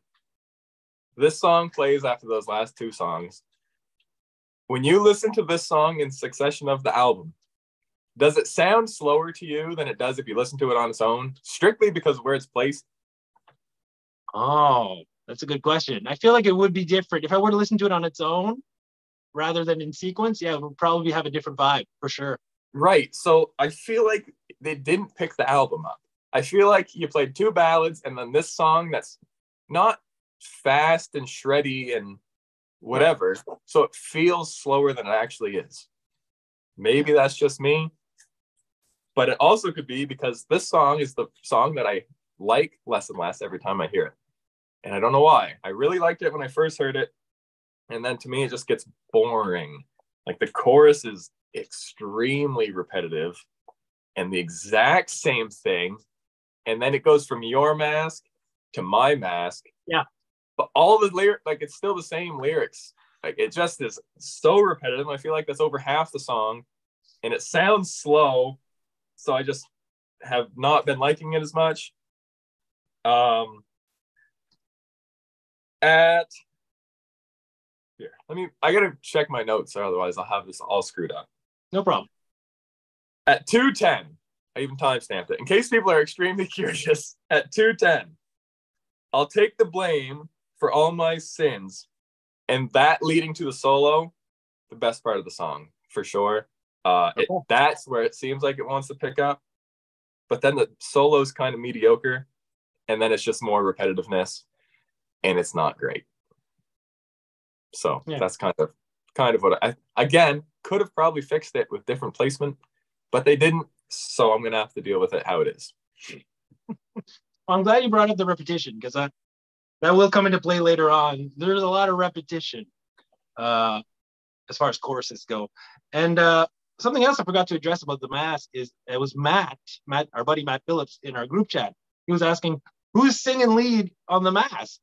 This song plays after those last two songs. When you listen to this song in succession of the album, does it sound slower to you than it does if you listen to it on its own, strictly because of where it's placed? Oh, that's a good question. I feel like it would be different. If I were to listen to it on its own rather than in sequence, yeah, it would probably have a different vibe for sure. Right. So I feel like they didn't pick the album up. I feel like you played two ballads and then this song that's not fast and shreddy and whatever. So it feels slower than it actually is. Maybe that's just me. But it also could be because this song is the song that I like less and less every time I hear it. And I don't know why. I really liked it when I first heard it. And then to me, it just gets boring. Like the chorus is extremely repetitive and the exact same thing. And then it goes from your mask to my mask. Yeah. But all the lyrics, like it's still the same lyrics. Like it just is so repetitive. I feel like that's over half the song and it sounds slow. So I just have not been liking it as much. Um, at here, let me, I got to check my notes or otherwise I'll have this all screwed up. No problem. At two ten, I even timestamped it in case people are extremely curious. At two ten, I'll take the blame for all my sins. And that leading to the solo, the best part of the song, for sure. Uh, it, that's where it seems like it wants to pick up. But then the solo's kind of mediocre. And then it's just more repetitiveness. And it's not great. So yeah. That's kind of kind of what I, again, could have probably fixed it with different placement. But they didn't. So I'm going to have to deal with it how it is. I'm glad you brought up the repetition, because I... that will come into play later on. There's a lot of repetition uh, as far as choruses go. And uh, something else I forgot to address about the Mask is it was Matt, Matt, our buddy Matt Phillips in our group chat. He was asking, who's singing lead on the Mask?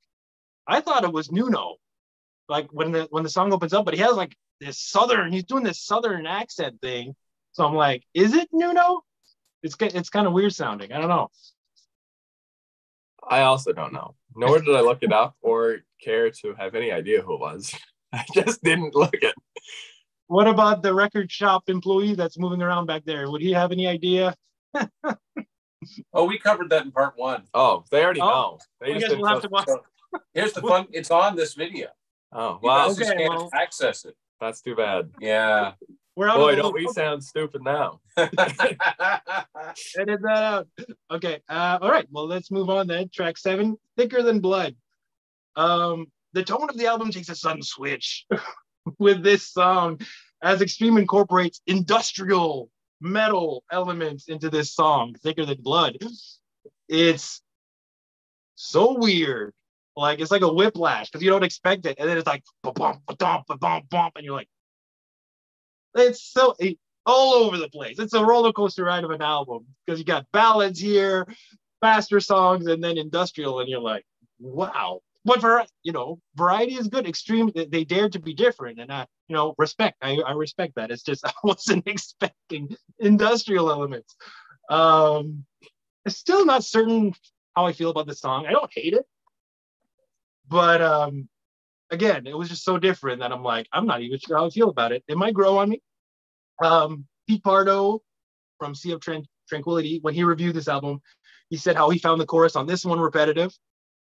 I thought it was Nuno, like when the when the song opens up, but he has like this Southern, he's doing this Southern accent thing. So I'm like, is it Nuno? It's, it's kind of weird sounding. I don't know. I also don't know. Nor did I look it up or care to have any idea who it was. I just didn't look it. What about the record shop employee that's moving around back there? Would he have any idea? Oh, we covered that in part one. Oh, they already oh, know. They just we'll have to watch. So, here's the fun. It's on this video. Oh, wow. You guys okay, can't well, access it. That's too bad. Yeah. We're out Boy, don't we sound stupid now. Edit that out. Okay. Uh, all right. Well, let's move on then. Track seven, Thicker Than Blood. Um, the tone of the album takes a sudden switch with this song as Extreme incorporates industrial metal elements into this song, Thicker Than Blood. It's so weird. Like, it's like a whiplash because you don't expect it. And then it's like, ba-bump, ba-dump, ba-bump, bump. And you're like, it's so it, all over the place. It's a roller coaster ride of an album because you got ballads here, faster songs, and then industrial. And you're like, wow. But, var- you know, variety is good. Extreme, they dared to be different. And, I, you know, respect. I, I respect that. It's just I wasn't expecting industrial elements. Um, still not certain how I feel about the song. I don't hate it. But um, again, it was just so different that I'm like, I'm not even sure how I feel about it. It might grow on me. Um, Pete Pardo from Sea of Tran- Tranquility, when he reviewed this album, he said how he found the chorus on this one repetitive.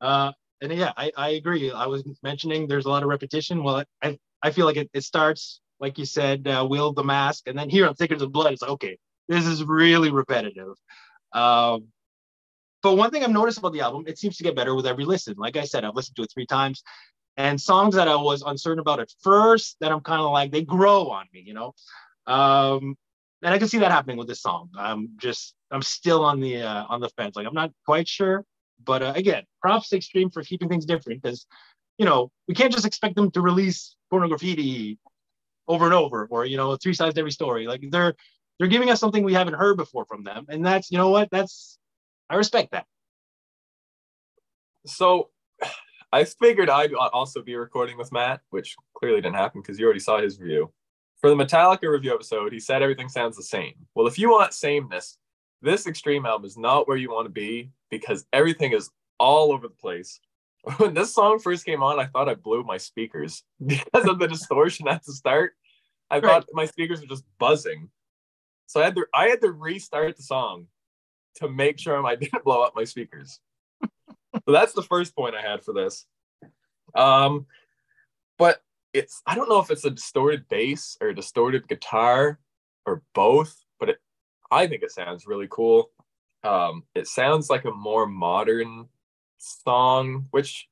Uh, and yeah, I, I agree. I was mentioning there's a lot of repetition. Well, I I feel like it, it starts, like you said, uh, Will the Mask. And then here on Thickers of Blood, it's like, okay, this is really repetitive. Um, But one thing I've noticed about the album, it seems to get better with every listen. Like I said, I've listened to it three times. And songs that I was uncertain about at first, that I'm kind of like, they grow on me, you know? Um, and I can see that happening with this song. I'm just, I'm still on the uh, on the fence. Like, I'm not quite sure. But uh, again, props to Extreme for keeping things different because, you know, we can't just expect them to release Pornograffiti over and over or, you know, Three Sides to Every Story. Like, they're they're giving us something we haven't heard before from them. And that's, you know what, that's, I respect that. So I figured I'd also be recording with Matt, which clearly didn't happen because you already saw his review. For the Metallica review episode, he said everything sounds the same. Well, if you want sameness, this Extreme album is not where you want to be because everything is all over the place. When this song first came on, I thought I blew my speakers because of the distortion at the start. I right. thought my speakers were just buzzing. So I had to, I had to restart the song to make sure I didn't blow up my speakers. So that's the first point I had for this. Um, but it's, I don't know if it's a distorted bass or a distorted guitar or both, but it, I think it sounds really cool. Um, it sounds like a more modern song, which,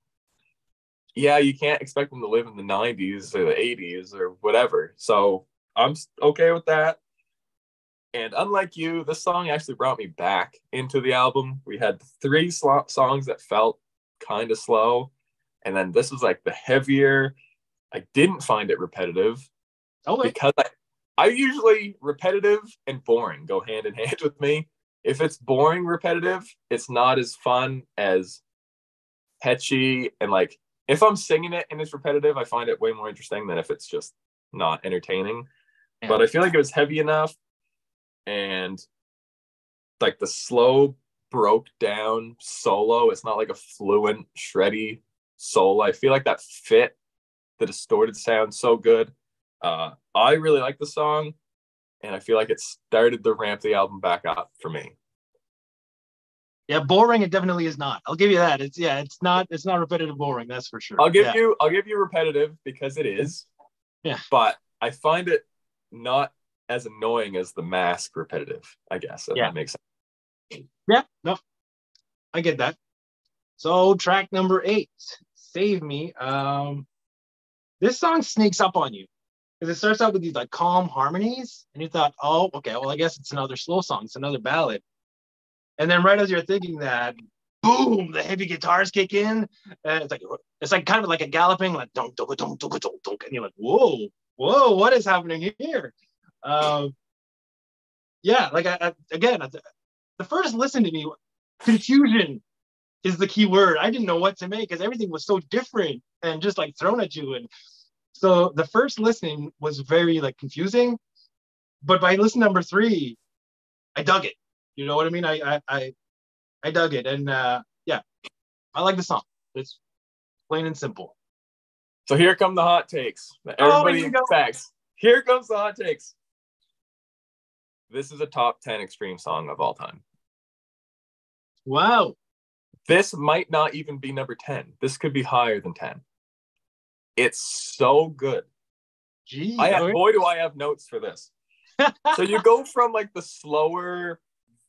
yeah, you can't expect them to live in the nineties or the eighties or whatever. So I'm okay with that. And unlike you, this song actually brought me back into the album. We had three sl- songs that felt kind of slow. And then this was like the heavier. I didn't find it repetitive. Okay. Because I, I usually, repetitive and boring go hand in hand with me. If it's boring repetitive, it's not as fun as catchy. And like, if I'm singing it and it's repetitive, I find it way more interesting than if it's just not entertaining. Yeah. But I feel like it was heavy enough. And like the slow broke down solo, it's not like a fluent shreddy solo. I feel like that fit the distorted sound so good. Uh, I really like the song, and I feel like it started to ramp the album back up for me. Yeah, boring it definitely is not. I'll give you that. It's yeah, it's not it's not repetitive boring, that's for sure. I'll give yeah. you I'll give you repetitive because it is. Yeah. But I find it not as annoying as the Mask repetitive, I guess. If yeah. that makes sense. Yeah, no, I get that. So track number eight, Save Me. Um, this song sneaks up on you because it starts out with these like calm harmonies, and you thought, oh, okay, well, I guess it's another slow song. It's another ballad. And then right as you're thinking that, boom, the heavy guitars kick in. And it's like it's like kind of like a galloping, like don't don't don't don't don't, and you're like, whoa, whoa, what is happening here? Uh, yeah, like I, I, again, I, the first listen to me, confusion is the key word. I didn't know what to make because everything was so different and just like thrown at you. And so the first listening was very like confusing. But by listen number three, I dug it. You know what I mean? I I I, I dug it, and uh, yeah, I like the song. It's plain and simple. So here come the hot takes. Everybody oh, expects. Here comes the hot takes. This is a top ten Extreme song of all time. Wow. This might not even be number ten. This could be higher than ten. It's so good. Gee, I have, boy, do I have notes for this. So you go from like the slower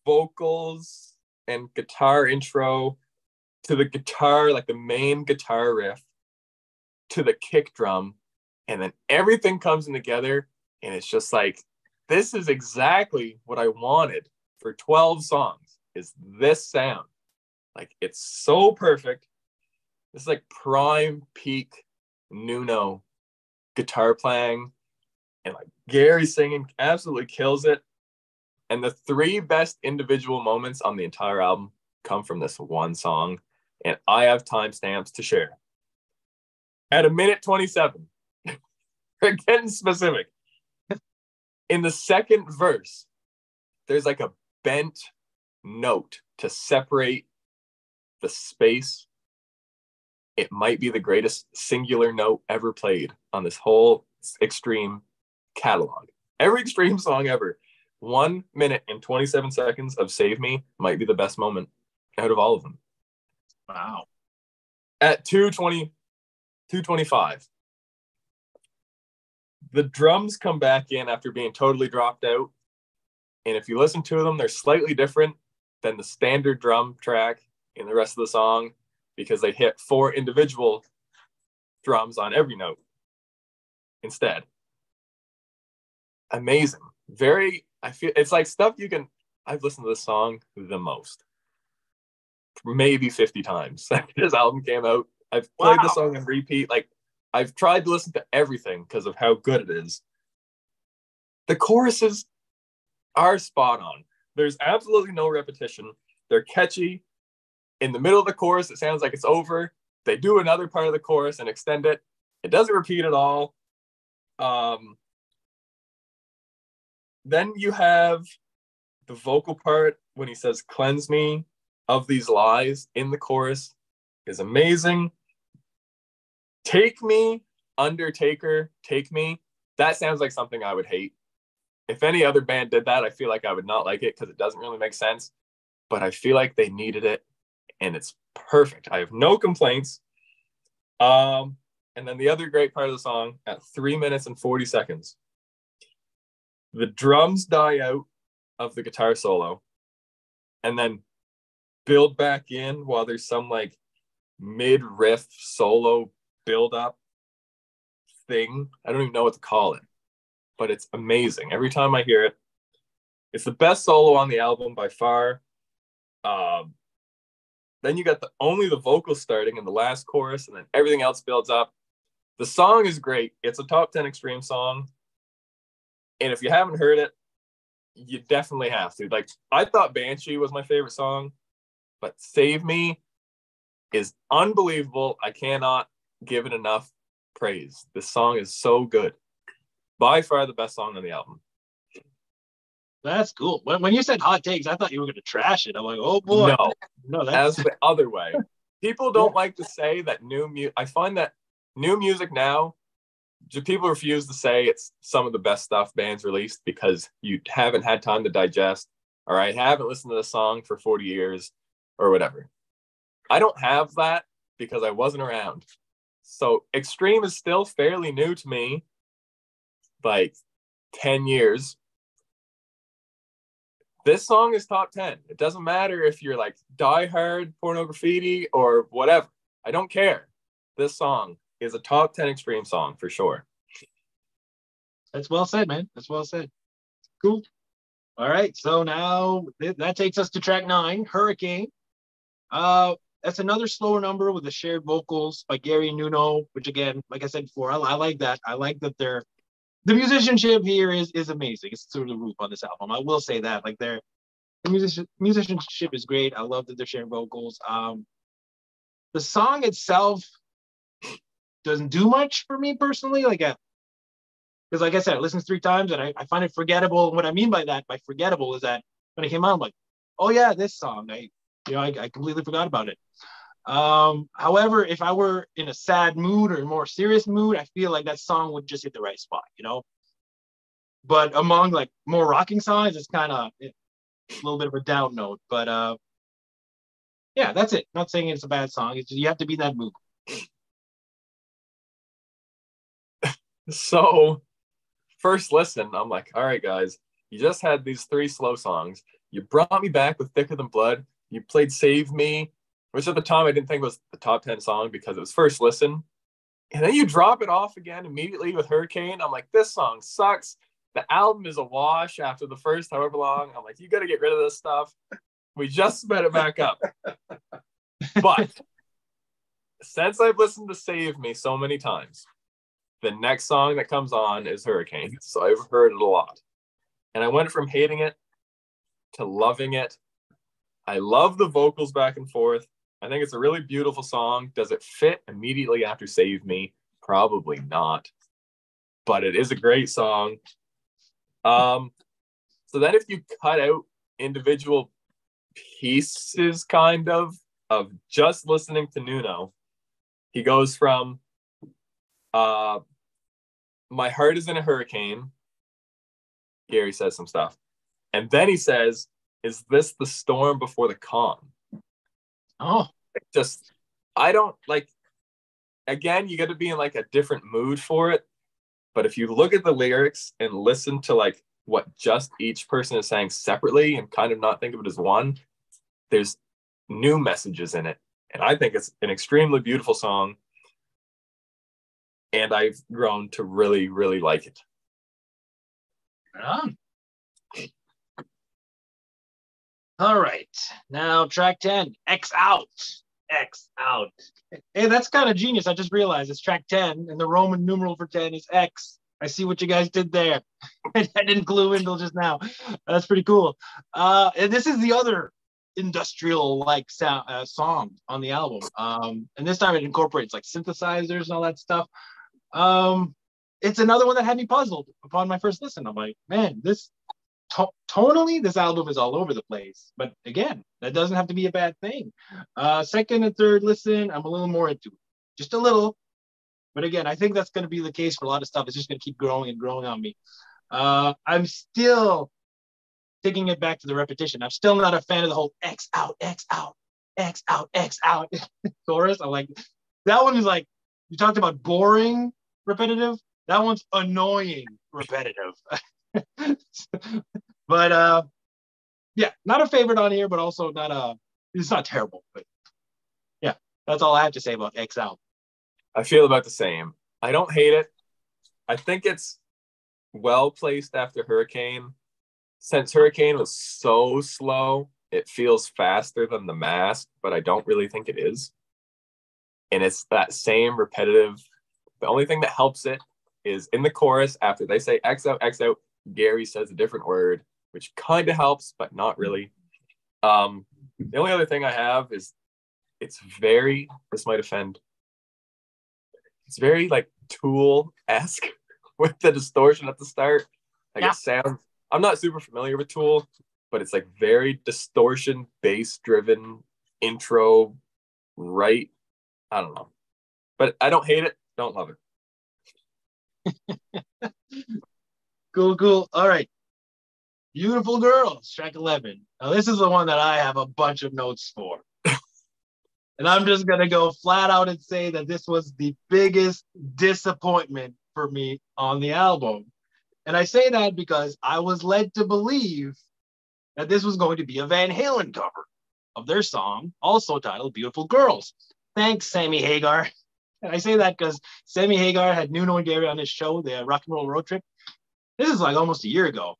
vocals and guitar intro to the guitar, like the main guitar riff, to the kick drum, and then everything comes in together, and it's just like, this is exactly what I wanted for twelve songs, is this sound. Like, it's so perfect. It's like prime peak Nuno guitar playing, and like Gary singing absolutely kills it. And the three best individual moments on the entire album come from this one song. And I have timestamps to share. At a minute twenty-seven, we're getting specific. In the second verse, there's like a bent note to separate the space. It might be the greatest singular note ever played on this whole Extreme catalog. Every Extreme song ever. One minute and twenty-seven seconds of Save Me might be the best moment out of all of them. Wow. At two twenty, two twenty-five, the drums come back in after being totally dropped out. And if you listen to them, they're slightly different than the standard drum track in the rest of the song, because they hit four individual drums on every note instead. Amazing. Very, I feel it's like stuff you can, I've listened to this song the most, maybe fifty times after this album came out. I've played wow. the song on repeat. Like, I've tried to listen to everything because of how good it is. The choruses are spot on. There's absolutely no repetition. They're catchy. In the middle of the chorus, it sounds like it's over. They do another part of the chorus and extend it. It doesn't repeat at all. Um, then you have the vocal part when he says, "Cleanse me of these lies" in the chorus is amazing. "Take me, Undertaker, take me." That sounds like something I would hate. If any other band did that, I feel like I would not like it because it doesn't really make sense. But I feel like they needed it, and it's perfect. I have no complaints. Um, and then the other great part of the song, at three minutes and forty seconds, the drums die out of the guitar solo and then build back in while there's some like mid-riff solo build-up thing. I don't even know what to call it, but it's amazing. Every time I hear it, it's the best solo on the album by far. Um, then you got the only the vocals starting in the last chorus, and then everything else builds up. The song is great. It's a top ten Extreme song. And if you haven't heard it, you definitely have to. Like, I thought Banshee was my favorite song, but Save Me is unbelievable. I cannot give it enough praise. This song is so good. By far the best song on the album. That's cool. When, when you said hot takes, I thought you were going to trash it. I'm like, oh boy. No, no, that's the other way. People don't yeah. like to say that new music. I find that new music now, people refuse to say it's some of the best stuff bands released because you haven't had time to digest, or I haven't listened to the song for forty years or whatever. I don't have that because I wasn't around. So Extreme is still fairly new to me, like ten years. This song is top ten. It doesn't matter if you're like diehard Pornograffiti or whatever. I don't care. This song is a top ten Extreme song for sure. That's well said, man. That's well said. Cool. All right. So now th- that takes us to track nine, Hurricane. Uh, that's another slower number with the shared vocals by Gary and Nuno, which again, like I said before, I, I like that. I like that they're, the musicianship here is is amazing. It's through the roof on this album. I will say that. Like they're, the music, musicianship is great. I love that they're sharing vocals. Um, the song itself doesn't do much for me personally, like because like I said, I listened three times and I, I find it forgettable. And what I mean by that, by forgettable, is that when it came out, I'm like, oh yeah, this song, I you know, I, I completely forgot about it. Um, however, if I were in a sad mood or a more serious mood, I feel like that song would just hit the right spot, you know. But among like more rocking songs, it's kind of a little bit of a down note. But uh, yeah, that's it. I'm not saying it's a bad song. It's just, you have to be in that mood. So first listen, I'm like, all right, guys, you just had these three slow songs. You brought me back with Thicker Than Blood. You played Save Me, which at the time I didn't think was the top ten song because it was first listen. And then you drop it off again immediately with Hurricane. I'm like, this song sucks. The album is a wash after the first however long. I'm like, you got to get rid of this stuff. We just sped it back up. But since I've listened to Save Me so many times, the next song that comes on is Hurricane. So I've heard it a lot. And I went from hating it to loving it. I love the vocals back and forth. I think it's a really beautiful song. Does it fit immediately after Save Me? Probably not. But it is a great song. Um, so then if you cut out individual pieces, kind of, of just listening to Nuno, he goes from uh, my heart is in a hurricane. Gary says some stuff. And then he says, is this the storm before the calm? Oh, it just, I don't like, again, you got to be in like a different mood for it. But if you look at the lyrics and listen to like what just each person is saying separately and kind of not think of it as one, there's new messages in it. And I think it's an extremely beautiful song. And I've grown to really, really like it. Um. All right, now track ten, X Out, X Out. Hey, that's kind of genius. I just realized it's track ten, and the Roman numeral for ten is X. I see what you guys did there. I didn't glue in till just now. That's pretty cool. Uh, and this is the other industrial-like sound, uh, song on the album. Um, and this time it incorporates like synthesizers and all that stuff. Um, it's another one that had me puzzled upon my first listen. I'm like, man, this... tonally, this album is all over the place, but again, that doesn't have to be a bad thing. Uh, second and third listen, I'm a little more into it, just a little. But again, I think that's going to be the case for a lot of stuff. It's just going to keep growing and growing on me. Uh, I'm still taking it back to the repetition. I'm still not a fan of the whole X out, X out, X out, X out chorus. I'm like, that one is like, you talked about boring, repetitive. That one's annoying, repetitive. But uh yeah, not a favorite on here, but also not a it's not terrible. But yeah, that's all I have to say about X Out. I feel about the same. I don't hate it. I think it's well placed after Hurricane. Since Hurricane was so slow, it feels faster than The Mask, but I don't really think it is. And it's that same repetitive. The only thing that helps it is in the chorus after they say X Out, X Out, Gary says a different word, which kind of helps, but not really. Um, the only other thing I have is it's very, this might offend, it's very like Tool-esque with the distortion at the start. Like yeah. It sounds, I'm not super familiar with Tool, but it's like very distortion, bass-driven intro, right? I don't know. But I don't hate it, don't love it. Cool, cool. All right. Beautiful Girls, track eleven. Now, this is the one that I have a bunch of notes for. And I'm just going to go flat out and say that this was the biggest disappointment for me on the album. And I say that because I was led to believe that this was going to be a Van Halen cover of their song, also titled Beautiful Girls. Thanks, Sammy Hagar. And I say that because Sammy Hagar had Nuno and Gary on his show, the Rock and Roll Road Trip. This is like almost a year ago.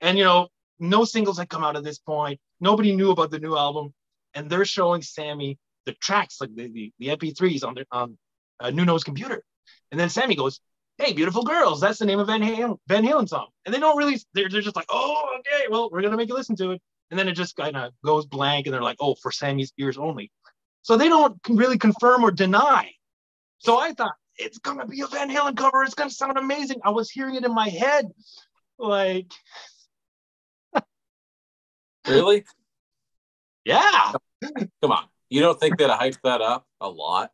And, you know, no singles had come out at this point. Nobody knew about the new album. And they're showing Sammy the tracks, like the, the, the M P threes on, their, on uh, Nuno's computer. And then Sammy goes, hey, Beautiful Girls. That's the name of Van Halen, Van Halen song. And they don't really, they're, they're just like, oh, okay, well, we're going to make you listen to it. And then it just kind of goes blank. And they're like, oh, for Sammy's ears only. So they don't really confirm or deny. So I thought, it's going to be a Van Halen cover. It's going to sound amazing. I was hearing it in my head. Like. Really? Yeah. Come on. You don't think that I hyped that up a lot?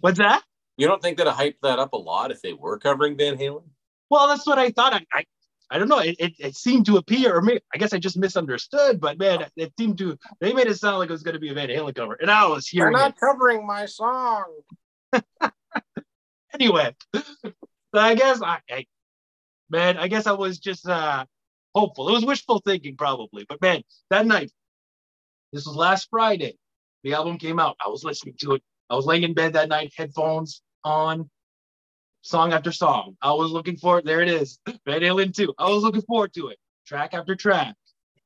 What's that? You don't think that I hyped that up a lot if they were covering Van Halen? Well, that's what I thought. I I, I don't know. It, it, it seemed to appear, or maybe, I guess I just misunderstood, but man, it seemed to, they made it sound like it was going to be a Van Halen cover. And I was hearing They're not it. covering my song. Anyway, so I guess I, I, man, I guess I was just uh, hopeful. It was wishful thinking probably. But man, that night, this was last Friday, the album came out. I was listening to it. I was laying in bed that night, headphones on, song after song. I was looking for it. There it is. Van Halen two. I was looking forward to it. Track after track.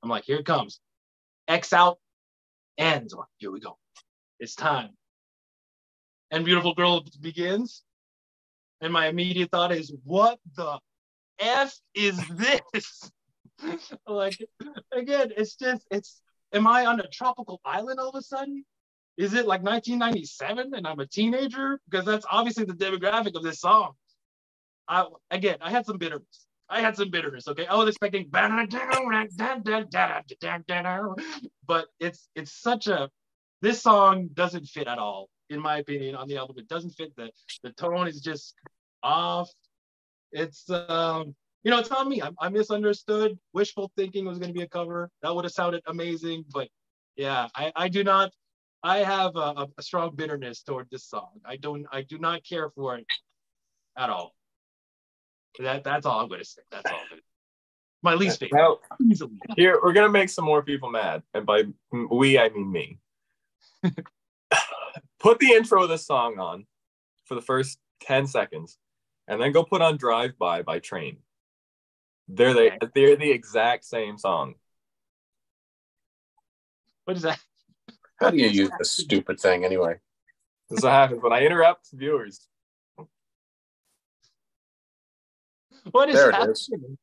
I'm like, here it comes. X Out ends. Here we go. It's time. and Beautiful Girl begins. And my immediate thought is, what the F is this? Like, again, it's just, it's, am I on a tropical island all of a sudden? Is it like nineteen ninety-seven and I'm a teenager? Because that's obviously the demographic of this song. I, again, I had some bitterness. I had some bitterness, okay? I was expecting, but it's it's such a, this song doesn't fit at all, in my opinion, on the album. It doesn't fit. The, the tone is just off. It's, um, you know, it's on me. I, I misunderstood. Wishful Thinking was going to be a cover. That would have sounded amazing, but yeah, I, I do not, I have a, a strong bitterness toward this song. I don't, I do not care for it at all. That that's all I'm gonna say. That's all. My least favorite. Now, easily. Here we're gonna make some more people mad, and by we I mean me. Put the intro of this song on for the first ten seconds, and then go put on "Drive By" by Train. They're they okay. they're the exact same song. What is that? How do you use this stupid thing anyway? This is what happens when I interrupt viewers. What is there happening? It is.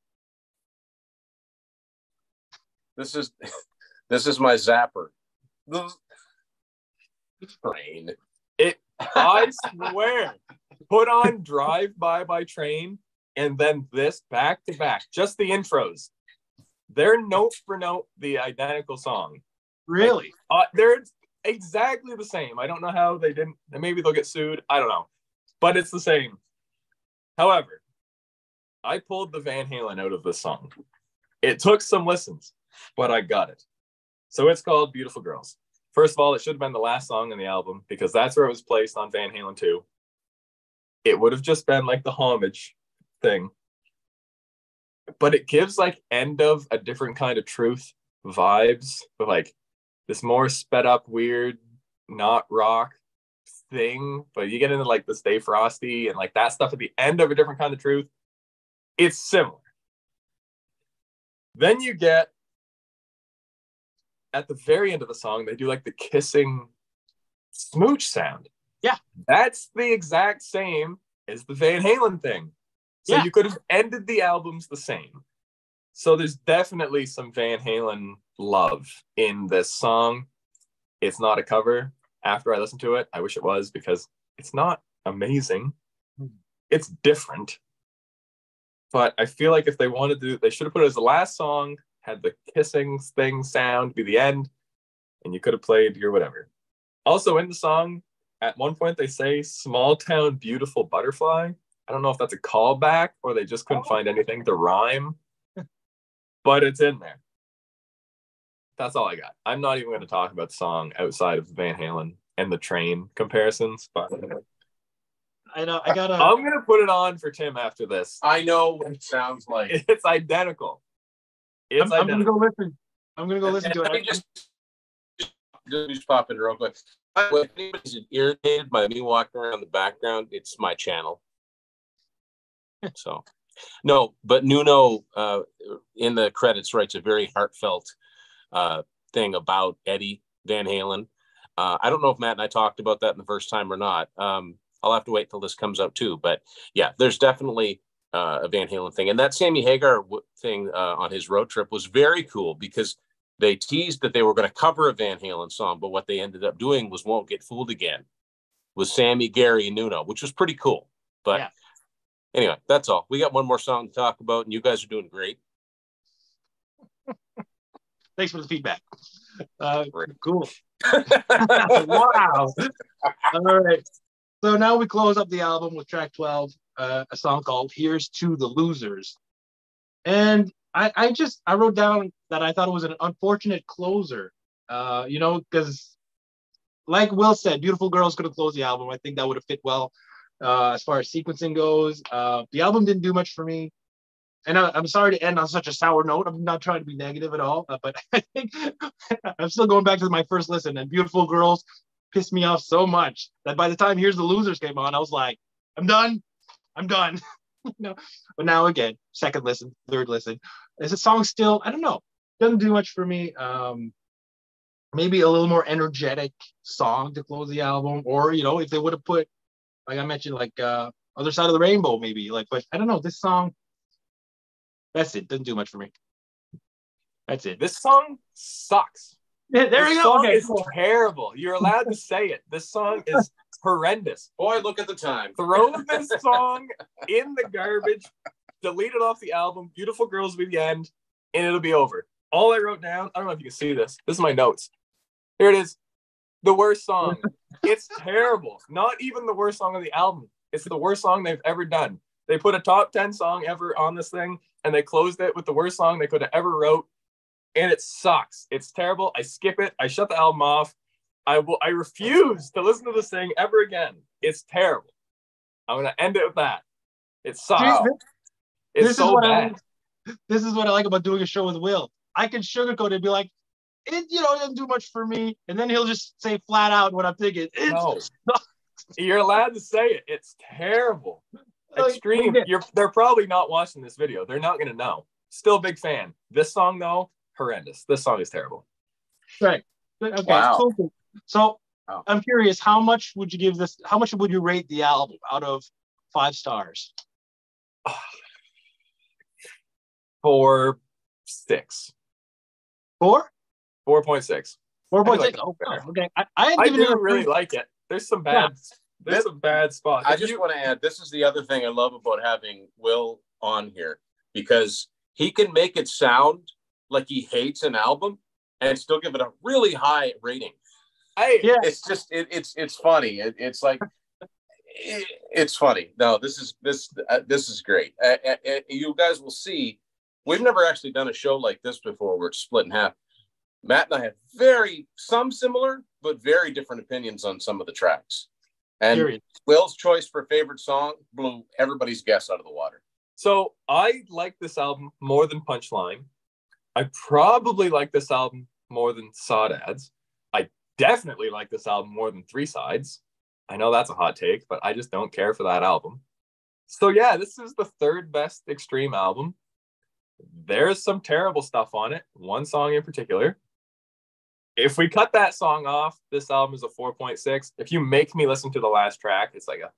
This is this is my zapper. Train. It I swear. Put on Drive By by Train and then this back to back. Just the intros. They're note for note the identical song. Really? Like, uh, they're exactly the same. I don't know how they didn't. Maybe they'll get sued. I don't know. But it's the same. However, I pulled the Van Halen out of this song. It took some listens, but I got it. So it's called Beautiful Girls. First of all, it should have been the last song in the album because that's where it was placed on Van Halen two. It would have just been like the homage thing. But it gives like End of a Different Kind of Truth vibes, but like this more sped up, weird, not rock thing. But you get into like the Stay Frosty and like that stuff at the end of A Different Kind of Truth. It's similar. Then you get at the very end of the song, they do like the kissing smooch sound. Yeah. That's the exact same as the Van Halen thing. So yeah. You could have ended the albums the same. So there's definitely some Van Halen love in this song. It's not a cover. After I listened to it, I wish it was because it's not amazing. It's different. But I feel like if they wanted to, they should have put it as the last song, had the kissing thing sound be the end, and you could have played your whatever. Also in the song, at one point they say, small town, beautiful butterfly. I don't know if that's a callback or they just couldn't oh. find anything to rhyme, but it's in there. That's all I got. I'm not even going to talk about the song outside of Van Halen and the Train comparisons, but... I know. I gotta. I'm gonna put it on for Tim after this. I know what it sounds like. It's identical. It's I'm, identical. I'm gonna go listen. I'm gonna go listen and to it. Just, just, just pop in real quick. If anybody's irritated by me walking around the background, it's my channel. So, no, but Nuno uh, in the credits writes a very heartfelt uh, thing about Eddie Van Halen. Uh, I don't know if Matt and I talked about that in the first time or not. Um, I'll have to wait till this comes up too. But yeah, there's definitely uh, a Van Halen thing. And that Sammy Hagar w- thing uh, on his road trip was very cool because they teased that they were going to cover a Van Halen song. But what they ended up doing was Won't Get Fooled Again with Sammy, Gary, and Nuno, which was pretty cool. But yeah. Anyway, that's all. We got one more song to talk about and you guys are doing great. Thanks for the feedback. Uh, cool. Wow. All right. So now we close up the album with track twelve, uh, a song called Here's to the Losers. And I, I just, I wrote down that I thought it was an unfortunate closer, uh, you know, because like Will said, Beautiful Girls could have closed the album. I think that would have fit well uh, as far as sequencing goes. Uh, the album didn't do much for me. And I, I'm sorry to end on such a sour note. I'm not trying to be negative at all, but I think I'm still going back to my first listen and Beautiful Girls pissed me off so much that by the time Here's the Losers came on, I was like, I'm done, I'm done. You know? But now again, second listen, third listen, is the song still, I don't know, doesn't do much for me. Um, maybe a little more energetic song to close the album. Or, you know, if they would have put, like I mentioned, like uh, Other Side of the Rainbow, maybe. Like, but I don't know, this song, that's it. Doesn't do much for me. That's it. This song sucks. Yeah, there you go. This song is terrible. You're allowed to say it. This song is horrendous. Boy, look at the time. Throw this song in the garbage. Delete it off the album. Beautiful Girls will be the end, and it'll be over. All I wrote down, I don't know if you can see this. This is my notes. Here it is. The worst song. It's terrible. Not even the worst song on the album. It's the worst song they've ever done. They put a top ten song ever on this thing, and they closed it with the worst song they could have ever wrote. And it sucks. It's terrible. I skip it. I shut the album off. I will. I refuse to listen to this thing ever again. It's terrible. I'm going to end it with that. It sucks. It's this so is bad. I, this is what I like about doing a show with Will. I can sugarcoat it and be like, it, you know, it doesn't do much for me. And then he'll just say flat out what I'm thinking. It no. sucks. You're allowed to say it. It's terrible. Extreme. You're, they're probably not watching this video. They're not going to know. Still a big fan. This song, though, horrendous. This song is terrible. Right. Okay. Wow. Cool. So wow. I'm curious, how much would you give this? How much would you rate the album out of five stars? Four, six. Four? four point six. four point six. Like oh, oh, okay. I, I, I do really three. like it. There's some bad, yeah. there's some bad spots. I if just you... want to add, this is the other thing I love about having Will on here, because he can make it sound like he hates an album and still give it a really high rating. I, yeah. It's just, it, it's, it's funny. It, it's like, it, it's funny. No, this is, this, uh, this is great. Uh, uh, you guys will see, we've never actually done a show like this before. We're split in half. Matt and I have very, some similar, but very different opinions on some of the tracks. And Period. Will's choice for favorite song blew everybody's guess out of the water. So I like this album more than Punchline. I probably like this album more than Sodage. I definitely like this album more than Three Sides. I know that's a hot take, but I just don't care for that album. So yeah, this is the third best Extreme album. There's some terrible stuff on it. One song in particular. If we cut that song off, this album is a four point six. If you make me listen to the last track, it's like a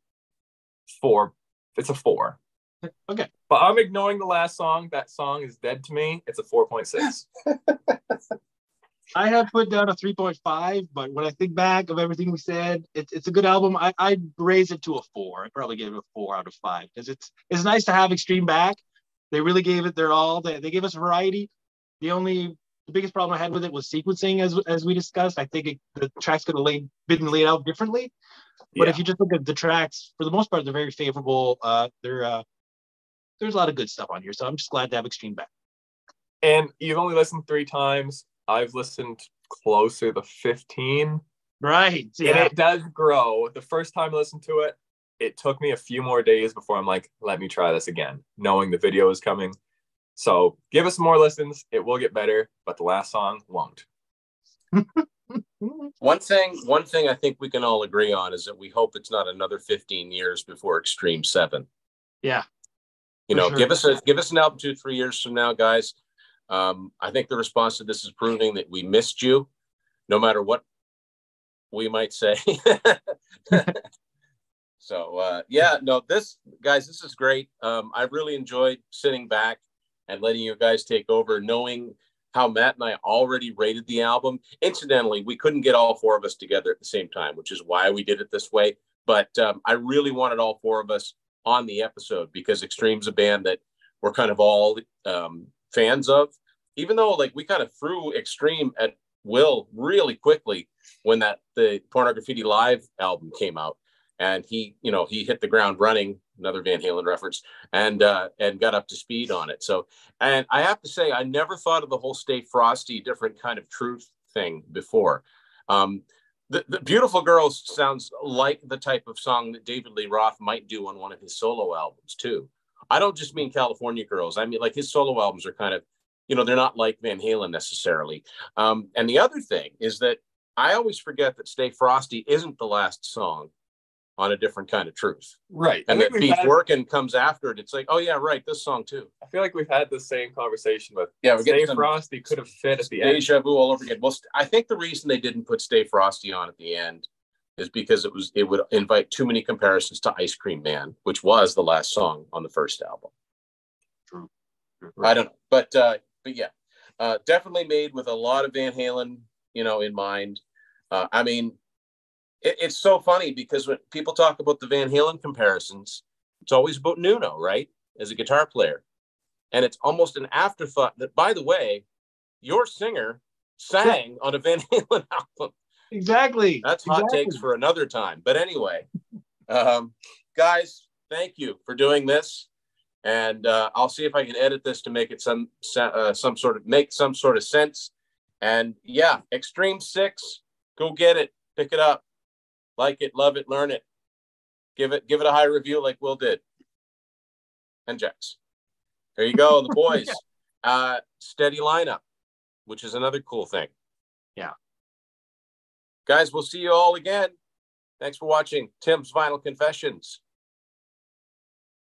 four. It's a four. Okay. But I'm ignoring the last song. That song is dead to me. It's a four point six. I had put down a three point five, but when I think back of everything we said, it's it's a good album. I, I'd raise it to a four. I'd probably give it a four out of five because it's it's nice to have Extreme back. They really gave it their all. They, they gave us variety. The only... The biggest problem I had with it was sequencing, as as we discussed. I think it, the tracks could have laid, been laid out differently. But yeah. if you just look at the tracks, for the most part, they're very favorable. Uh, they're, uh, there's a lot of good stuff on here. So I'm just glad to have Extreme back. And you've only listened three times. I've listened closer to fifteen. Right. Yeah. And it does grow. The first time I listened to it, it took me a few more days before I'm like, let me try this again, knowing the video is coming. So give us more listens. It will get better, but the last song won't. One thing, one thing I think we can all agree on is that we hope it's not another fifteen years before Extreme seven. Yeah. You know, sure. give us a give us an album two, three years from now, guys. Um, I think the response to this is proving that we missed you, no matter what we might say. So uh, yeah, no, this guys, this is great. Um, I really enjoyed sitting back and letting you guys take over, knowing how Matt and I already rated the album. Incidentally, we couldn't get all four of us together at the same time, which is why we did it this way. But um, I really wanted all four of us on the episode because Extreme's a band that we're kind of all um, fans of, even though like we kind of threw Extreme at Will really quickly when that the Pornograffiti Live album came out. And he, you know, he hit the ground running, another Van Halen reference, and uh, and got up to speed on it. So, and I have to say, I never thought of the whole Stay Frosty, Different Kind of Truth thing before. Um, the, the Beautiful Girls sounds like the type of song that David Lee Roth might do on one of his solo albums too. I don't just mean California Girls. I mean, like his solo albums are kind of, you know, they're not like Van Halen necessarily. Um, and the other thing is that I always forget that Stay Frosty isn't the last song on A Different Kind of Truth. Right. And then Keith had... Workin comes after it. It's like, oh, yeah, right, this song, too. I feel like we've had the same conversation with yeah, we're Stay Frosty could have fit at the end. Deja vu all over again. Well, I think the reason they didn't put Stay Frosty on at the end is because it was it would invite too many comparisons to Ice Cream Man, which was the last song on the first album. True. True. I don't know. But, uh, but yeah, uh, definitely made with a lot of Van Halen, you know, in mind. Uh, I mean, it, it's so funny because when people talk about the Van Halen comparisons, it's always about Nuno, right? As a guitar player. And it's almost an afterthought that, by the way, your singer sang on a Van Halen album. Exactly. That's hot exactly. takes for another time. But anyway, um, guys, thank you for doing this. And uh, I'll see if I can edit this to make it some, uh, some sort of, make some sort of sense. And yeah, Extreme six, go get it, pick it up, like it, love it, learn it, give it, give it a high review like Will did. And Jax, there you go, the boys. yeah. uh, steady lineup, which is another cool thing. Yeah. Guys, we'll see you all again. Thanks for watching Tim's Vinyl Confessions.